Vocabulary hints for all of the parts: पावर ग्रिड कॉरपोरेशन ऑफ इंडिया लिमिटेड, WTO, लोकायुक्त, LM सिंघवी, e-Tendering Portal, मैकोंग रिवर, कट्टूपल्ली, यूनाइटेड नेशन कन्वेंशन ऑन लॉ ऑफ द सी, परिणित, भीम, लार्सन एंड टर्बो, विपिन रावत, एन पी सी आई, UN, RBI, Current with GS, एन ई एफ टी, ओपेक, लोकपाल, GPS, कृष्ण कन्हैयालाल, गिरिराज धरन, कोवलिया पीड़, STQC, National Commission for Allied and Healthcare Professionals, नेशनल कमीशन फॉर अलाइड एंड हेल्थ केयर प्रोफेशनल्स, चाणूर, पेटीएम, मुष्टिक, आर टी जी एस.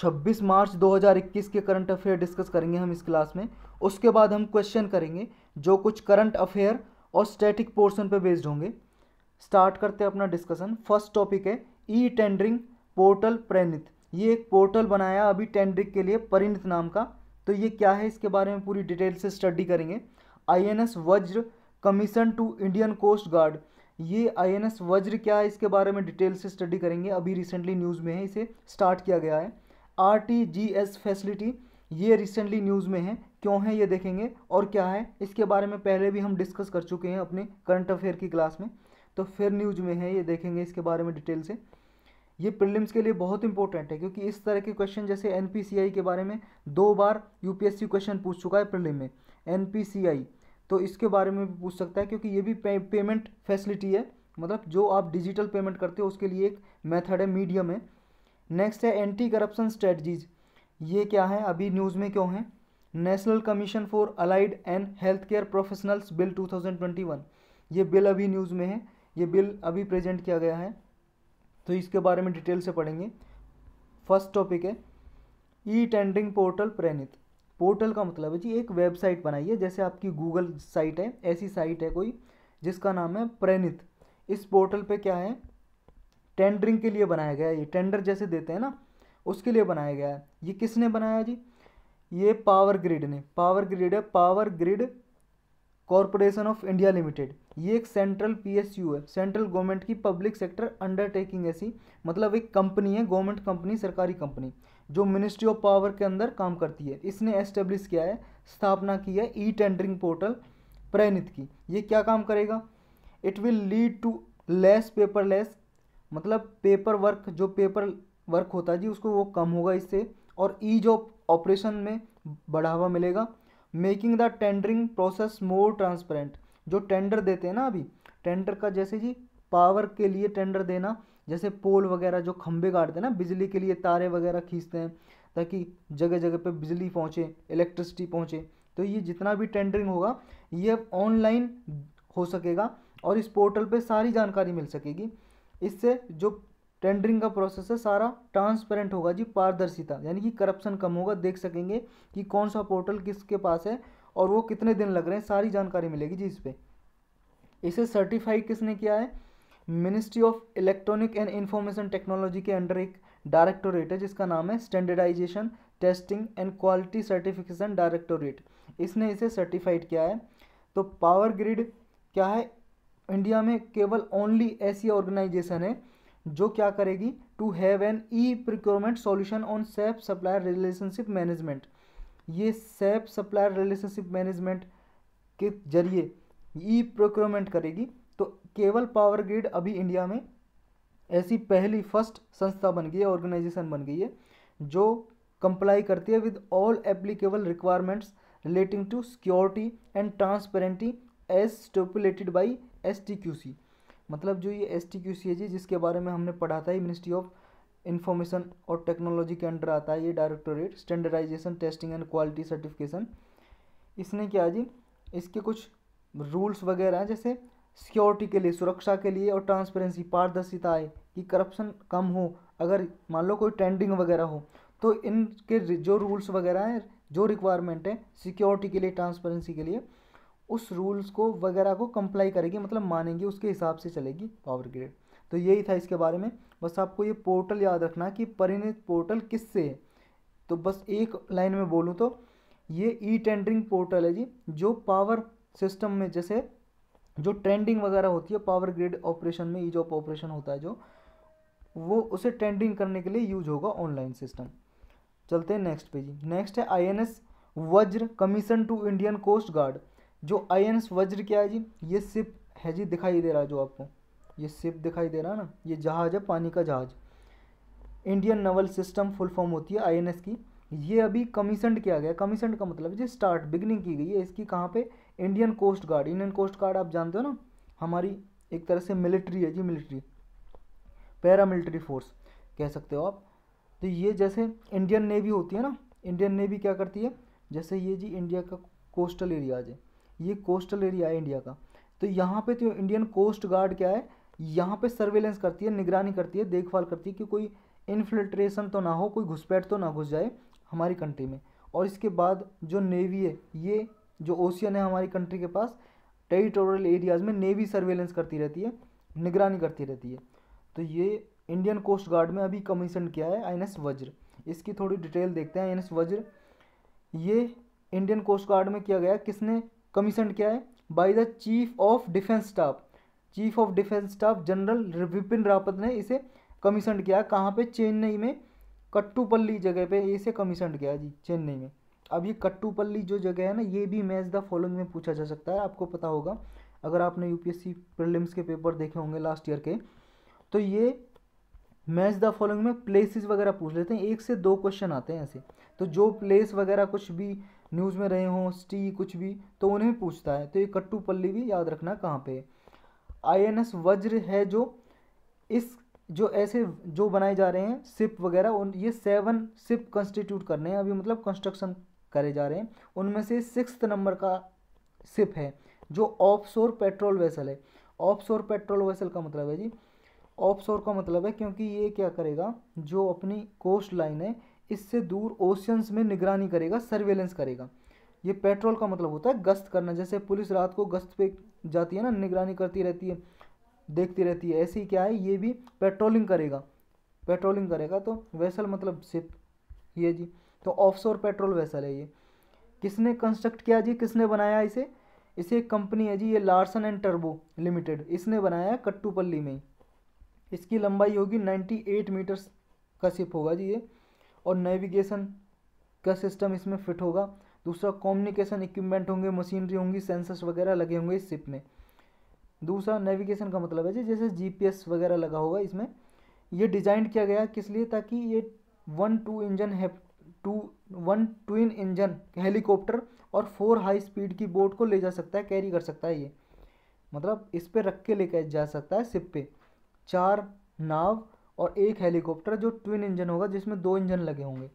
26 मार्च 2021 के current affair discuss करेंगे हम इस क्लास में। उसके बाद हम क्वेश्चन करेंगे जो कुछ करंट अफेयर और स्टैटिक पोर्शन पे बेस्ड होंगे। स्टार्ट करते हैं अपना डिस्कशन। फर्स्ट टॉपिक है ई टेंडरिंग पोर्टल परिणित। ये एक पोर्टल बनाया अभी टेंडरिंग के लिए परिणित नाम का, तो ये क्या है इसके बारे में पूरी डिटेल से स्टडी करेंगे। INS Vajra commission to Indian coast guard, ये INS वज्र क्या है इसके बारे में डिटेल से स्टडी करेंगे। अभी रिसेंटली न्यूज़ में है, इसे स्टार्ट किया गया है। RTGS फैसिलिटी, ये रिसेंटली न्यूज़ में है, क्यों है ये देखेंगे और क्या है इसके बारे में पहले भी हम डिस्कस कर चुके हैं अपने करंट अफेयर की क्लास में, तो फिर न्यूज़ में है ये देखेंगे इसके बारे में डिटेल से। ये प्रीलिम्स के लिए बहुत इंपॉर्टेंट है क्योंकि इस तरह के क्वेश्चन जैसे NPCI के बारे में 2 बार UPSC क्वेश्चन पूछ चुका है प्रीलिम में NPCI, तो इसके बारे में भी पूछ सकता है क्योंकि ये भी पेमेंट फैसिलिटी है, मतलब जो आप डिजिटल पेमेंट करते हो उसके लिए एक मेथड है, मीडियम है। नेक्स्ट है एंटी करप्शन स्ट्रेटजीज, ये क्या है अभी न्यूज़ में क्यों है। नेशनल कमीशन फॉर अलाइड एंड हेल्थ केयर प्रोफेशनल्स bill 2021, ये बिल अभी न्यूज़ में है, ये बिल अभी प्रेजेंट किया गया है, तो इसके बारे में डिटेल से पढ़ेंगे। फर्स्ट टॉपिक है ई टेंडरिंग पोर्टल परिणित। पोर्टल का मतलब है जी एक वेबसाइट बनाइए, जैसे आपकी गूगल साइट है, ऐसी साइट है कोई जिसका नाम है परिणित। इस पोर्टल पे क्या है, टेंडरिंग के लिए बनाया गया है, ये टेंडर जैसे देते हैं ना उसके लिए बनाया गया है। ये किसने बनाया जी, ये पावर ग्रिड ने। पावर ग्रिड है पावर ग्रिड कॉरपोरेशन ऑफ इंडिया लिमिटेड, ये एक सेंट्रल PSU है, सेंट्रल गवर्नमेंट की पब्लिक सेक्टर अंडरटेकिंग ऐसी, मतलब एक कंपनी है, गवर्नमेंट कंपनी, सरकारी कंपनी जो मिनिस्ट्री ऑफ पावर के अंदर काम करती है। इसने एस्टेब्लिश किया है, स्थापना की है ई टेंडरिंग पोर्टल परिणित की। ये क्या काम करेगा, it will lead to less paperless, मतलब पेपर वर्क, जो पेपर वर्क होता है जी उसको वो कम होगा इससे, और ईज ऑफ ऑपरेशन में बढ़ावा मिलेगा। Making the tendering process more transparent, जो टेंडर देते हैं ना अभी टेंडर का, जैसे जी पावर के लिए टेंडर देना, जैसे पोल वगैरह जो खंबे गाड़ते हैं ना बिजली के लिए, तारे वगैरह खींचते हैं ताकि जगह जगह पे बिजली पहुंचे, इलेक्ट्रिसिटी पहुंचे, तो ये जितना भी टेंडरिंग होगा ये ऑनलाइन हो सकेगा और इस पोर्टल पे सारी जानकारी मिल सकेगी। इससे जो टेंडरिंग का प्रोसेस है सारा ट्रांसपेरेंट होगा जी, पारदर्शिता, यानी कि करप्शन कम होगा, देख सकेंगे कि कौन सा पोर्टल किसके पास है और वो कितने दिन लग रहे हैं, सारी जानकारी मिलेगी जी इस पर। इसे सर्टिफाई किसने किया है, ministry of electronic and information technology के अंडर एक डायरेक्टोरेट है जिसका नाम है standardisation testing and quality certification directorate, इसने इसे सर्टिफाइड किया है। तो पावर ग्रिड क्या है, इंडिया में केवल ओनली ऐसी ऑर्गेनाइजेशन है जो क्या करेगी, to have an E procurement solution on safe supplier relationship management. ये सेफ सप्लायर रिलेशनशिप मैनेजमेंट के जरिए ई प्रोक्योरमेंट करेगी, तो केवल पावर ग्रिड अभी इंडिया में ऐसी पहली फर्स्ट संस्था बन गई है, ऑर्गेनाइजेशन बन गई है जो कंप्लाई करती है with all applicable requirements relating to security and transparency as stipulated by STQC, मतलब जो ये STQC है जी जिसके बारे में हमने पढ़ा था, ये मिनिस्ट्री ऑफ इंफॉर्मेशन और टेक्नोलॉजी के अंडर आता है, ये directorate standardisation testing and quality certification. इसने क्या जी, इसके कुछ रूल्स वगैरह हैं जैसे सिक्योरिटी के लिए, सुरक्षा के लिए और ट्रांसपेरेंसी, पारदर्शिता है कि करप्शन कम हो। अगर मान लो कोई टेंडरिंग वगैरह हो तो इनके जो रूल्स वगैरह हैं, जो रिक्वायरमेंट है सिक्योरिटी के लिए, ट्रांसपेरेंसी के लिए, उस रूल्स को वगैरह को कंप्लाई करेगी, मतलब मानेंगी, उसके हिसाब से चलेगी पावर ग्रिड। तो यही था इसके बारे में, बस आपको ये पोर्टल याद रखना कि परिणित पोर्टल किससे है। तो बस एक लाइन में बोलूँ तो ये ई टेंडरिंग पोर्टल है जी जो पावर सिस्टम में, जैसे जो टेंडरिंग वगैरह होती है पावर ग्रिड ऑपरेशन में, ईज ऑफ ऑपरेशन होता है जो, वो उसे टेंडरिंग करने के लिए यूज होगा ऑनलाइन सिस्टम। चलते हैं नेक्स्ट पे जी। नेक्स्ट है INS Vajra commission to Indian coast guard. जो INS वज्र क्या है जी, ये शिप है जी, दिखाई दे रहा है जो आपको, ये शिप दिखाई दे रहा है ना, ये जहाज़ है, पानी का जहाज। Indian naval system full form होती है INS की। ये अभी कमीशनड किया गया, कमीशनड का मतलब जी स्टार्ट, बिगनिंग की गई है इसकी, कहाँ पे, Indian coast guard. Indian coast guard आप जानते हो ना, हमारी एक तरह से मिलिट्री है जी, मिलिट्री, पैरामिलिट्री फोर्स कह सकते हो आप। तो ये जैसे इंडियन नेवी होती है ना, इंडियन नेवी क्या करती है, जैसे ये जी इंडिया का कोस्टल एरियाज है, ये कोस्टल एरिया है इंडिया का, तो यहाँ पे तो इंडियन कोस्ट गार्ड क्या है, यहाँ पे सर्वेलेंस करती है, निगरानी करती है, देखभाल करती है कि कोई इनफिल्ट्रेशन तो ना हो, कोई घुसपैठ तो ना घुस जाए हमारी कंट्री में। और इसके बाद जो नेवी है, ये जो ओशियन है हमारी कंट्री के पास, टेरिटोरियल एरियाज़ में नेवी सर्वेलेंस करती रहती है, निगरानी करती रहती है। तो ये इंडियन कोस्ट गार्ड में अभी कमीशन किया है INS वज्र। इसकी थोड़ी डिटेल देखते हैं। INS वज्र ये इंडियन कोस्ट गार्ड में किया गया, किसने कमीशन किया है? By the chief of defence staff, chief of defence staff general विपिन रावत ने इसे कमीशन किया। कहाँ पे? चेन्नई में, कट्टूपल्ली जगह पे इसे कमीशन किया जी, चेन्नई में। अब ये कट्टूपल्ली जो जगह है ना, ये भी मैच द फॉलोइंग में पूछा जा सकता है। आपको पता होगा अगर आपने यूपीएससी प्रीलिम्स के पेपर देखे होंगे लास्ट ईयर के, तो ये मैच द फॉलोइंग में प्लेसेस वगैरह पूछ लेते हैं। 1 से 2 क्वेश्चन आते हैं ऐसे। तो जो प्लेस वगैरह कुछ भी न्यूज़ में रहे हों, सिटी कुछ भी, तो उन्हें पूछता है। तो ये कट्टूपल्ली भी याद रखना कहाँ पे है। INS वज्र है जो, इस जो ऐसे जो बनाए जा रहे हैं शिप वगैरह, उन ये 7 शिप कंस्टिट्यूट करने हैं अभी, मतलब कंस्ट्रक्शन करे जा रहे हैं। उनमें से 6th नंबर का शिप है जो ऑफशोर पेट्रोल वेसल है। ऑफशोर पेट्रोल वेसल का मतलब है जी, ऑफशोर का मतलब है क्योंकि ये क्या करेगा, जो अपनी कोस्ट लाइन है इससे दूर ओशियंस में निगरानी करेगा, सर्वेलेंस करेगा। ये पेट्रोल का मतलब होता है गश्त करना। जैसे पुलिस रात को गश्त पे जाती है ना, निगरानी करती रहती है, देखती रहती है, ऐसे ही क्या है, ये भी पेट्रोलिंग करेगा, पेट्रोलिंग करेगा। तो वेसल मतलब शिप, ये जी। तो ऑफशोर पेट्रोल वेसल है ये। किसने कंस्ट्रक्ट किया जी, किसने बनाया इसे? इसे एक कंपनी है जी, ये लार्सन एंड टर्बो लिमिटेड, इसने बनाया कट्टूपल्ली में। इसकी लंबाई होगी 98 मीटर्स का शिप होगा जी ये, और नेविगेशन का सिस्टम इसमें फिट होगा। दूसरा कम्युनिकेशन इक्विपमेंट होंगे, मशीनरी होंगी, सेंसर्स वगैरह लगे होंगे इस शिप में। दूसरा नेविगेशन का मतलब है जी, जैसे GPS वगैरह लगा होगा इसमें। ये डिजाइन किया गया किस लिए? ताकि ये 1 ट्विन इंजन हेलीकॉप्टर और 4 हाई स्पीड की बोट को ले जा सकता है, कैरी कर सकता है। ये मतलब इस पर रख के लेकर जा सकता है शिप पे। 4 नाव और 1 हेलीकॉप्टर जो ट्विन इंजन होगा, जिसमें 2 इंजन लगे होंगे।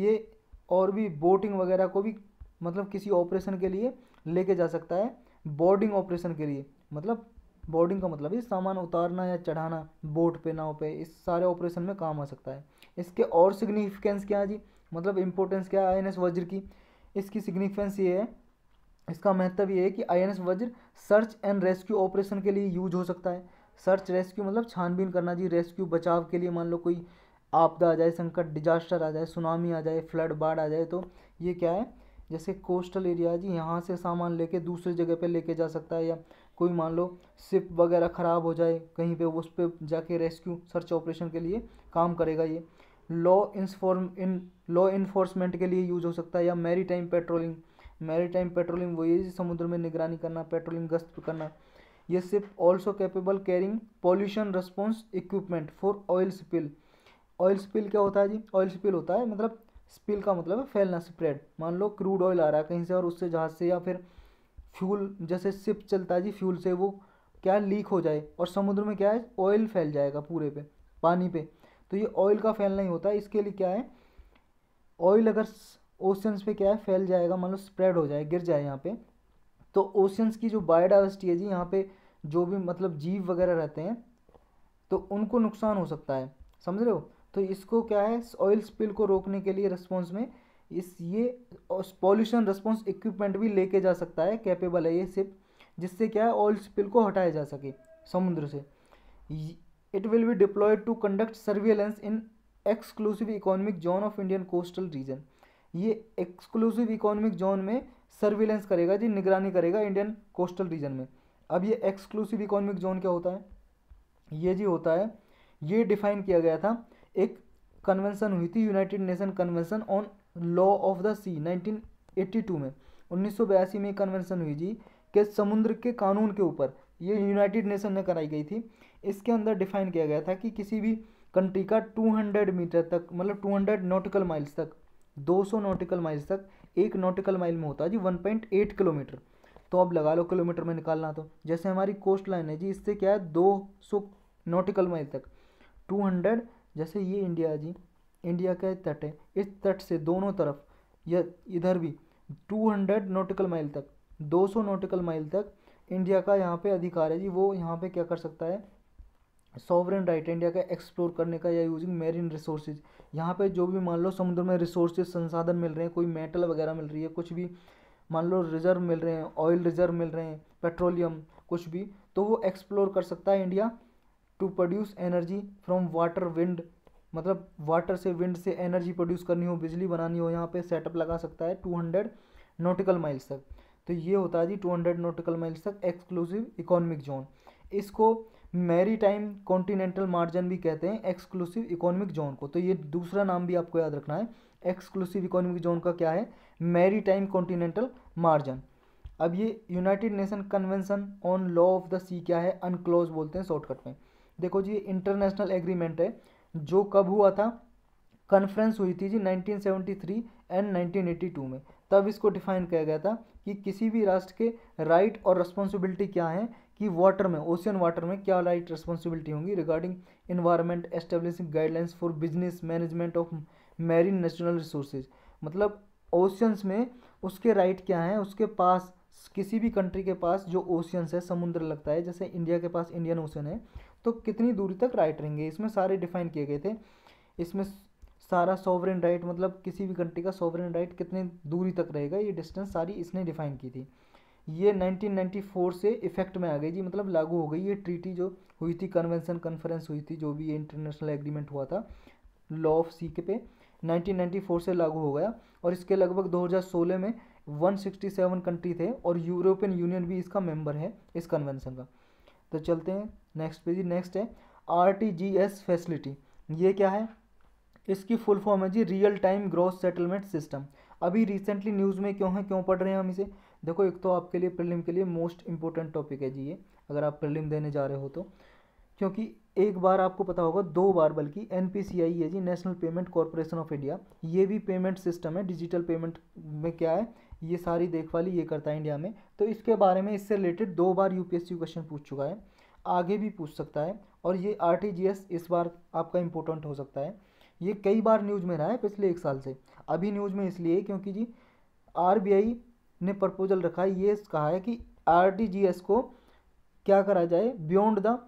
ये और भी बोटिंग वगैरह को भी मतलब किसी ऑपरेशन के लिए लेके जा सकता है। बोर्डिंग ऑपरेशन के लिए, मतलब बोर्डिंग का मतलब है सामान उतारना या चढ़ाना बोट पे, नाव पे, इस सारे ऑपरेशन में काम आ सकता है। इसके और सिग्निफिकेंस क्या है जी, मतलब इम्पोर्टेंस क्या है INS वज्र की? इसकी सिग्निफिकेंस ये है, इसका महत्व ये है कि INS वज्र सर्च एंड रेस्क्यू ऑपरेशन के लिए यूज हो सकता है। सर्च रेस्क्यू मतलब छानबीन करना जी, रेस्क्यू बचाव के लिए। मान लो कोई आपदा आ जाए, संकट, डिजास्टर आ जाए, सुनामी आ जाए, फ्लड, बाढ़ आ जाए, तो ये क्या है, जैसे कोस्टल एरिया जी, यहाँ से सामान लेके दूसरे जगह पे लेके जा सकता है। या कोई मान लो शिप वगैरह ख़राब हो जाए कहीं पे, उस पर जाके रेस्क्यू सर्च ऑपरेशन के लिए काम करेगा ये। लॉ इन्फोर्समेंट के लिए यूज हो सकता है। या मैरीटाइम पेट्रोलिंग, मैरीटाइम पेट्रोलिंग वही है समुद्र में निगरानी करना, पेट्रोलिंग, गश्त करना। ये ship also capable carrying pollution response equipment for oil spill. Oil spill क्या होता है जी? ऑयल स्पिल होता है, मतलब स्पिल का मतलब है फैलना, स्प्रेड। मान लो क्रूड ऑयल आ रहा है कहीं से, और उससे जहाज से या फिर फ्यूल, जैसे शिप चलता है जी फ्यूल से, वो क्या लीक हो जाए और समुद्र में क्या है, ऑयल फैल जाएगा पूरे पे, पानी पे। तो ये ऑयल का फैलना ही होता है। इसके लिए क्या है, ऑयल अगर ओशंस पे क्या है, फैल जाएगा, मान लो स्प्रेड हो जाए, गिर जाए यहाँ पे, तो ओशंस की जो बायोडाइवर्सिटी है जी, यहाँ पे जो भी मतलब जीव वगैरह रहते हैं, तो उनको नुकसान हो सकता है, समझ रहे हो। तो इसको क्या है, ऑयल स्पिल को रोकने के लिए रिस्पॉन्स में इस ये पॉल्यूशन रिस्पॉन्स इक्विपमेंट भी लेके जा सकता है, कैपेबल है ये शिप, जिससे क्या है ऑयल स्पिल को हटाया जा सके समुद्र से। It will be deployed to conduct surveillance in exclusive economic zone of Indian coastal region. ये एक्सक्लूसिव इकोनॉमिक जोन में सर्विलेंस करेगा जी, निगरानी करेगा इंडियन कोस्टल रीजन में। अब ये एक्सक्लूसिव इकोनॉमिक जोन क्या होता है? ये जी होता है, ये डिफाइन किया गया था, एक कन्वेंशन हुई थी यूनाइटेड नेशन कन्वेंशन ऑन लॉ ऑफ द सी 1982 में, 1982 में कन्वेंशन हुई जी, के समुद्र के कानून के ऊपर। ये यूनाइटेड नेशन में कराई गई थी। इसके अंदर डिफाइन किया गया था कि किसी भी कंट्री का 200 मीटर तक, मतलब 200 नॉटिकल माइल्स तक, 200 नॉटिकल माइल्स तक, एक नॉटिकल माइल में होता है जी 1.8 किलोमीटर। तो अब लगा लो किलोमीटर में निकालना, तो जैसे हमारी कोस्ट लाइन है जी, इससे क्या है 200 नॉटिकल माइल तक, 200, जैसे ये इंडिया जी, इंडिया का तट है, इस तट से दोनों तरफ या इधर भी 200 नॉटिकल माइल तक, 200 नॉटिकल माइल तक इंडिया का यहाँ पे अधिकार है जी, वो यहाँ पे क्या कर सकता है, सॉवरेन राइट इंडिया का एक्सप्लोर करने का या यूजिंग मेरीन रिसोर्सेज। यहाँ पे जो भी मान लो समुद्र में रिसोर्सेज संसाधन मिल रहे हैं, कोई मेटल वगैरह मिल रही है, कुछ भी मान लो रिजर्व मिल रहे हैं, ऑयल रिजर्व मिल रहे हैं, पेट्रोलियम, कुछ भी, तो वो एक्सप्लोर कर सकता है India to produce energy from water wind. मतलब वाटर से, विंड से एनर्जी प्रोड्यूस करनी हो, बिजली बनानी हो, यहाँ पे सेटअप लगा सकता है 200 नॉटिकल माइल्स तक। तो ये होता है जी 200 नॉटिकल माइल्स तक एक्सक्लूसिव इकोनॉमिक जोन। इसको मैरीटाइम कॉन्टिनेंटल मार्जिन भी कहते हैं, एक्सक्लूसिव इकोनॉमिक जोन को। तो ये दूसरा नाम भी आपको याद रखना है, एक्सक्लूसिव इकोनॉमिक जोन का क्या है, मैरीटाइम कॉन्टिनेंटल मार्जिन। अब ये यूनाइटेड नेशन कन्वेंशन ऑन लॉ ऑफ द सी क्या है, अनक्लॉज बोलते हैं शॉर्टकट में। देखो जी, इंटरनेशनल एग्रीमेंट है जो कब हुआ था, कॉन्फ्रेंस हुई थी जी 1973 एंड 1982 में। तब इसको डिफाइन किया गया था कि किसी भी राष्ट्र के राइट और रिस्पॉन्सिबिलिटी क्या हैं, कि वाटर में, ओशियन वाटर में क्या राइट रिस्पॉन्सिबिलिटी होंगी regarding environment, establishing guidelines for business management of marine natural resources. मतलब ओशियंस में उसके राइट क्या हैं, उसके पास किसी भी कंट्री के पास जो ओशियंस है, समुद्र लगता है, जैसे इंडिया के पास इंडियन ओशियन है, तो कितनी दूरी तक राइट रहेंगे, इसमें सारे डिफाइन किए गए थे। इसमें सारा सॉवरेन राइट, मतलब किसी भी कंट्री का सॉवरेन राइट कितने दूरी तक रहेगा, ये डिस्टेंस सारी इसने डिफाइन की थी। ये 1994 से इफेक्ट में आ गई जी, मतलब लागू हो गई ये ट्रीटी जो हुई थी, कन्वेंशन कॉन्फ्रेंस हुई थी, जो भी ये इंटरनेशनल एग्रीमेंट हुआ था लॉ ऑफ सी के पे, 1994 से लागू हो गया। और इसके लगभग 2016 में 167 कंट्री थे और यूरोपियन यूनियन भी इसका मेंबर है, इस कन्वेंशन का। तो चलते हैं नेक्स्ट पे जी। नेक्स्ट है RTGS फैसिलिटी। ये क्या है, इसकी फुल फॉर्म है जी real time gross settlement system. अभी रिसेंटली न्यूज़ में क्यों है, क्यों पढ़ रहे हैं हम इसे? देखो, एक तो आपके लिए प्रीलिम के लिए मोस्ट इंपॉर्टेंट टॉपिक है जी ये, अगर आप प्रीलिम देने जा रहे हो तो, क्योंकि एक बार आपको पता होगा, दो बार बल्कि, NPCI है जी, national payment corporation of India, ये भी पेमेंट सिस्टम है, डिजिटल पेमेंट में क्या है, ये सारी देखभाल ये करता है इंडिया में। तो इसके बारे में, इससे रिलेटेड दो बार UPSC क्वेश्चन पूछ चुका है, आगे भी पूछ सकता है। और ये RTGS इस बार आपका इम्पोर्टेंट हो सकता है, ये कई बार न्यूज़ में रहा है पिछले एक साल से। अभी न्यूज़ में इसलिए क्योंकि जी RBI ने प्रपोजल रखा है, ये कहा है कि RTGS को क्या करा जाए, beyond the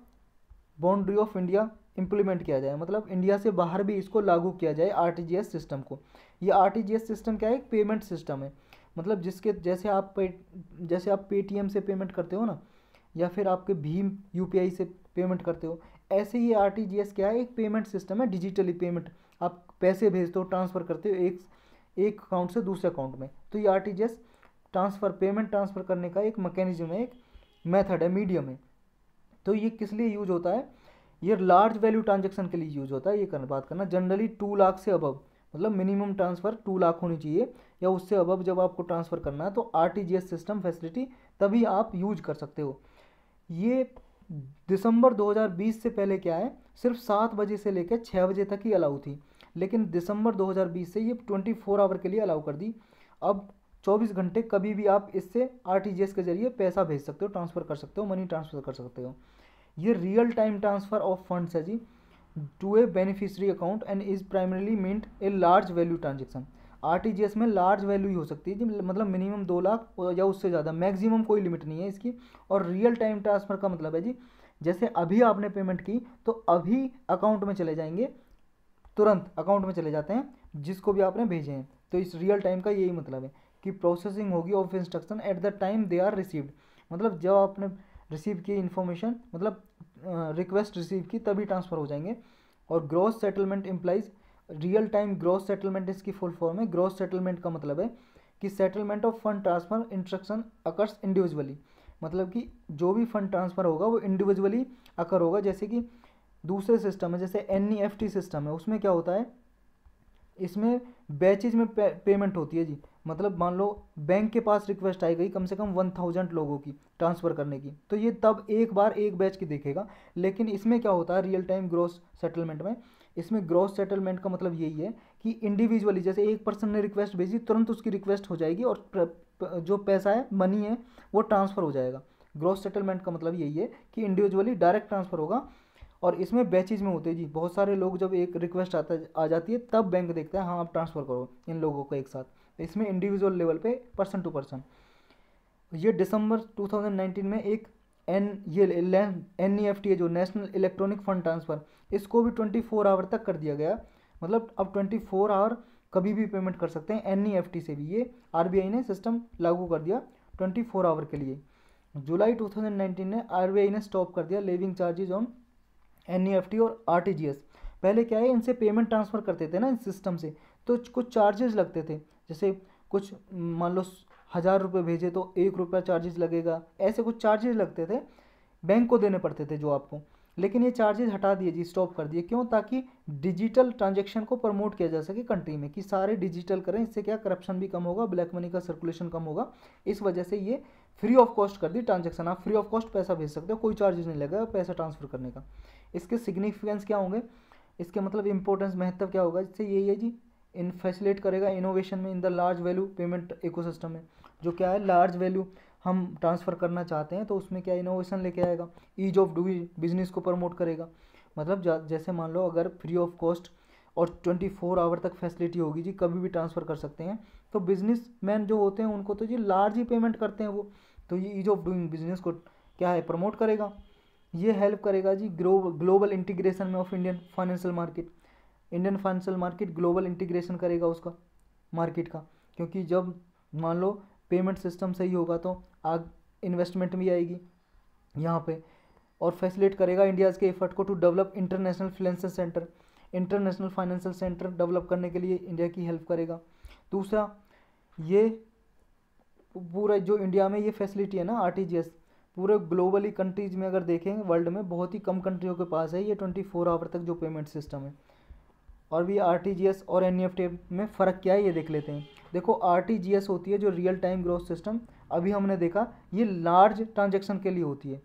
boundary of India implement किया जाए, मतलब इंडिया से बाहर भी इसको लागू किया जाए RTGS सिस्टम को। ये RTGS सिस्टम क्या है, एक पेमेंट सिस्टम है, मतलब जिसके जैसे आप पेटीएम से पेमेंट करते हो ना, या फिर आपके भीम UPI से पेमेंट करते हो, ऐसे ही RTGS क्या है, एक पेमेंट सिस्टम है, डिजिटली पेमेंट, आप पैसे भेजते हो, ट्रांसफ़र करते हो एक अकाउंट से दूसरे अकाउंट में। तो ये RTGS पेमेंट ट्रांसफ़र करने का एक मैकेनिज्म है, एक मेथड है, मीडियम है। तो ये किस लिए यूज होता है, ये लार्ज वैल्यू ट्रांजेक्शन के लिए यूज होता है, ये बात करना। जनरली 2 लाख से अबव, मतलब मिनिमम ट्रांसफ़र 2 लाख होनी चाहिए या उससे अबव, जब आपको ट्रांसफ़र करना है तो RTGS सिस्टम फैसिलिटी तभी आप यूज कर सकते हो। ये दिसंबर 2020 से पहले क्या है, सिर्फ 7 बजे से लेकर 6 बजे तक ही अलाउ थी, लेकिन दिसंबर 2020 से ये 24 आवर के लिए अलाउ कर दी। अब 24 घंटे कभी भी आप इससे RTGS के जरिए पैसा भेज सकते हो, ट्रांसफ़र कर सकते हो, मनी ट्रांसफ़र कर सकते हो। ये real time transfer of funds है जी to a beneficiary account and is primarily meant a large value transaction. RTGS में लार्ज वैल्यू ही हो सकती है जी, मतलब मिनिमम 2 लाख या उससे ज़्यादा, मैक्सिमम कोई लिमिट नहीं है इसकी। और रियल टाइम ट्रांसफ़र का मतलब है जी, जैसे अभी आपने पेमेंट की तो अभी अकाउंट में चले जाएंगे, तुरंत अकाउंट में चले जाते हैं जिसको भी आपने भेजे हैं। तो इस रियल टाइम का यही मतलब है कि प्रोसेसिंग होगी of instruction at the time they are received, मतलब जब आपने रिसीव की इन्फॉर्मेशन, मतलब रिक्वेस्ट रिसीव की, तभी ट्रांसफ़र हो जाएंगे। और gross settlement implies, real time gross settlement इसकी फुल फॉर्म है। ग्रॉस सेटलमेंट का मतलब है कि settlement of fund transfer instruction occurs individually, मतलब कि जो भी फंड ट्रांसफ़र होगा वो इंडिविजुअली अकर होगा। जैसे कि दूसरे सिस्टम है, जैसे NEFT सिस्टम है, उसमें क्या होता है, इसमें बैचेज में पेमेंट होती है जी, मतलब मान लो बैंक के पास रिक्वेस्ट आई गई कम से कम 1000 लोगों की ट्रांसफ़र करने की, तो ये तब एक बार एक बैच की देखेगा। लेकिन इसमें क्या होता है रियल टाइम ग्रॉस सेटलमेंट में, इसमें ग्रॉस सेटलमेंट का मतलब यही है कि इंडिविजुअली, जैसे एक पर्सन ने रिक्वेस्ट भेजी, तुरंत उसकी रिक्वेस्ट हो जाएगी और जो पैसा है, मनी है, वो ट्रांसफ़र हो जाएगा। ग्रॉस सेटलमेंट का मतलब यही है कि इंडिविजुअली डायरेक्ट ट्रांसफ़र होगा। और इसमें बैचेज में होते हैं जी, बहुत सारे लोग, जब एक रिक्वेस्ट आ जाती है तब बैंक देखता है हाँ आप ट्रांसफ़र करो इन लोगों को एक साथ। इसमें इंडिविजुअल लेवल पे पर्सन टू पर्सन। ये दिसंबर 2019 में एक NEFT जो नेशनल इलेक्ट्रॉनिक फंड ट्रांसफ़र, इसको भी 24 आवर तक कर दिया गया, मतलब अब 24 आवर कभी भी पेमेंट कर सकते हैं NEFT से भी। ये RBI ने सिस्टम लागू कर दिया 24 आवर के लिए। जुलाई 2019 में RBI ने स्टॉप कर दिया लेविंग चार्जेज ऑन NEFT और RTGS। पहले क्या है, इनसे पेमेंट ट्रांसफ़र करते थे ना इस सिस्टम से, तो कुछ चार्जेस लगते थे, जैसे कुछ मान लो 1000 रुपये भेजे तो 1 रुपया चार्जेस लगेगा, ऐसे कुछ चार्जेस लगते थे, बैंक को देने पड़ते थे जो आपको। लेकिन ये चार्जेस हटा दिए जी, स्टॉप कर दिए। क्यों? ताकि डिजिटल ट्रांजैक्शन को प्रमोट किया जा सके कंट्री में, कि सारे डिजिटल करें, इससे क्या करप्शन भी कम होगा, ब्लैक मनी का सर्कुलेशन कम होगा। इस वजह से ये फ्री ऑफ कॉस्ट कर दी ट्रांजेक्शन। आप फ्री ऑफ कॉस्ट पैसा भेज सकते हो, कोई चार्जेस नहीं लगेगा पैसा ट्रांसफ़र करने का। इसके सिग्निफिकेंस क्या होंगे, इसके मतलब इंपॉर्टेंस, महत्व क्या होगा, जिससे यही है जी, इन फैसिलेट करेगा इनोवेशन में in the large value payment ecosystem में। जो क्या है, लार्ज वैल्यू हम ट्रांसफ़र करना चाहते हैं, तो उसमें क्या इनोवेशन लेके आएगा, ईज ऑफ डूइंग बिजनेस को प्रमोट करेगा। मतलब जैसे मान लो अगर फ्री ऑफ कॉस्ट और 24 आवर तक फैसिलिटी होगी जी, कभी भी ट्रांसफ़र कर सकते हैं, तो बिजनेसमैन जो होते हैं उनको तो जी लार्ज ही पेमेंट करते हैं वो, तो ये ईज ऑफ डूइंग बिजनेस को क्या है, प्रमोट करेगा। ये हेल्प करेगा जी ग्लोबल इंटीग्रेशन में of Indian financial market. Indian financial market global integration करेगा उसका, मार्केट का, क्योंकि जब मान लो पेमेंट सिस्टम सही होगा तो आग इन्वेस्टमेंट भी आएगी यहाँ पे। और फैसिलिट करेगा इंडियाज़ के एफर्ट को to develop international financial centre. International financial centre develop करने के लिए इंडिया की हेल्प करेगा। दूसरा, ये पूरा जो इंडिया में ये फैसिलिटी है ना RTGS, पूरे ग्लोबली कंट्रीज़ में अगर देखें, वर्ल्ड में बहुत ही कम कंट्रियों के पास है ये 24 आवर तक जो पेमेंट सिस्टम है। और भी RTGS और NEFT में फ़र्क क्या है ये देख लेते हैं। देखो RTGS होती है जो रियल टाइम ग्रोथ सिस्टम, अभी हमने देखा ये लार्ज ट्रांजैक्शन के लिए होती है,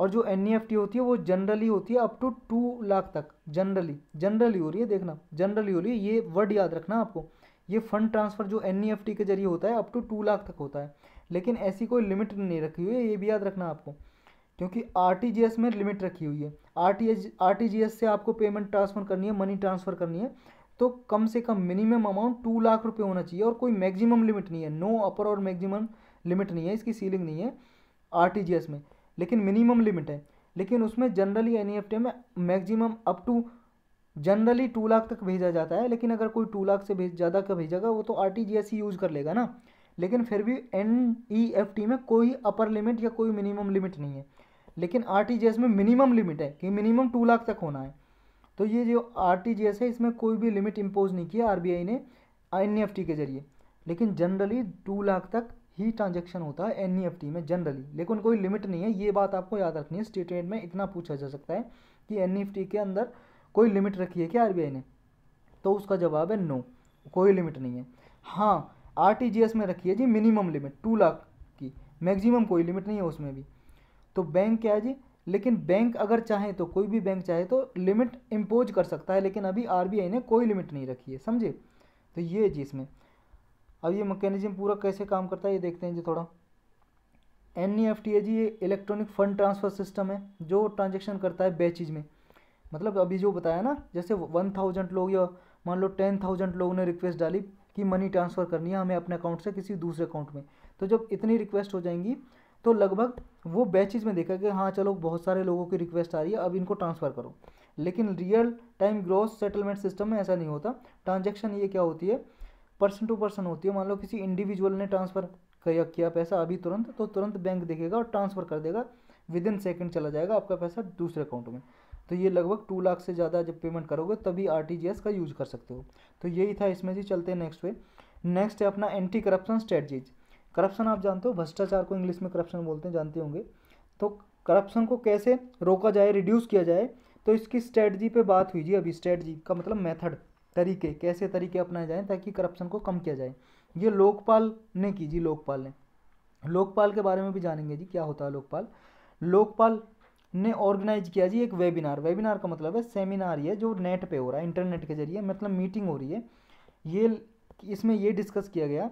और जो NEFT होती है वो जनरली होती है अप टू 2 लाख तक। जनरली हो रही है, देखना जनरली हो रही है, ये वर्ड याद रखना आपको। ये फंड ट्रांसफ़र जो NEFT के जरिए होता है अप टू 2 लाख तक होता है, लेकिन ऐसी कोई लिमिट नहीं रखी हुई है, ये भी याद रखना आपको, क्योंकि RTGS में लिमिट रखी हुई है। RTGS से आपको पेमेंट ट्रांसफ़र करनी है, मनी ट्रांसफ़र करनी है, तो कम से कम मिनिमम अमाउंट 2 लाख रुपए होना चाहिए, और कोई मैक्सिमम लिमिट नहीं है, नो अपर और मैक्सिमम लिमिट नहीं है, इसकी सीलिंग नहीं है RTGS में, लेकिन मिनिमम लिमिट है। लेकिन उसमें जनरली NEFT में maximum up to generally 2 lakh तक भेजा जाता है, लेकिन अगर कोई 2 लाख से ज़्यादा का भेजेगा वो तो RTGS ही यूज़ कर लेगा ना। लेकिन फिर भी NEFT में कोई अपर लिमिट या कोई मिनिमम लिमिट नहीं है, लेकिन RTGS में मिनिमम लिमिट है कि मिनिमम 2 लाख तक होना है। तो ये जो RTGS है इसमें कोई भी लिमिट इम्पोज नहीं किया RBI ने NEFT के जरिए, लेकिन जनरली 2 लाख तक ही ट्रांजैक्शन होता है NEFT में जनरली, लेकिन कोई लिमिट नहीं है। ये बात आपको याद रखनी है, स्टेटमेंट में इतना पूछा जा सकता है कि NEFT के अंदर कोई लिमिट रखी है क्या RBI ने, तो उसका जवाब है नो, कोई लिमिट नहीं है। हाँ, RTGS में रखी है जी मिनिमम लिमिट 2 लाख की, मैक्सिमम कोई लिमिट नहीं है उसमें भी। तो बैंक क्या है जी, लेकिन बैंक अगर चाहे तो, कोई भी बैंक चाहे तो लिमिट इम्पोज कर सकता है, लेकिन अभी RBI ने कोई लिमिट नहीं रखी है, समझे। तो ये जी इसमें अब ये मैकेनिज्म पूरा कैसे काम करता है ये देखते हैं जी थोड़ा। NEFT है जी, ये इलेक्ट्रॉनिक फंड ट्रांसफ़र सिस्टम है जो ट्रांजेक्शन करता है बैचेज में। मतलब अभी जो बताया ना, जैसे 1000 लोग या मान लो 10000 लोगों ने रिक्वेस्ट डाली कि मनी ट्रांसफ़र करनी है हमें अपने अकाउंट से किसी दूसरे अकाउंट में, तो जब इतनी रिक्वेस्ट हो जाएंगी तो लगभग वो बैचेज में देखा कि हाँ चलो बहुत सारे लोगों की रिक्वेस्ट आ रही है, अब इनको ट्रांसफ़र करो। लेकिन real time gross settlement system में ऐसा नहीं होता। ट्रांजैक्शन ये क्या होती है, पर्सन टू पर्सन होती है। मान लो किसी इंडिविजुअल ने ट्रांसफ़र किया पैसा अभी तुरंत, तो तुरंत बैंक देखेगा और ट्रांसफ़र कर देगा, विद इन सेकेंड चला जाएगा आपका पैसा दूसरे अकाउंट में। तो ये लगभग 2 लाख से ज़्यादा जब पेमेंट करोगे तभी RTGS का यूज़ कर सकते हो। तो यही था इसमें जी। चलते हैं नेक्स्ट पे। नेक्स्ट है अपना एंटी करप्शन स्ट्रेटजीज। करप्शन आप जानते हो, भ्रष्टाचार को इंग्लिश में करप्शन बोलते हैं, जानते होंगे। तो करप्शन को कैसे रोका जाए, रिड्यूस किया जाए, तो इसकी स्ट्रेटजी पे बात हुई जी अभी। स्ट्रेटजी का मतलब मेथड, तरीके, कैसे तरीके अपनाए जाएँ ताकि करप्शन को कम किया जाए। ये लोकपाल ने की जी, लोकपाल ने। लोकपाल के बारे में भी जानेंगे जी, क्या होता है लोकपाल। लोकपाल ने ऑर्गेनाइज किया जी एक वेबिनार। वेबिनार का मतलब है सेमिनार, ये जो नेट पे हो रहा है, इंटरनेट के जरिए, मतलब मीटिंग हो रही है। ये इसमें ये डिस्कस किया गया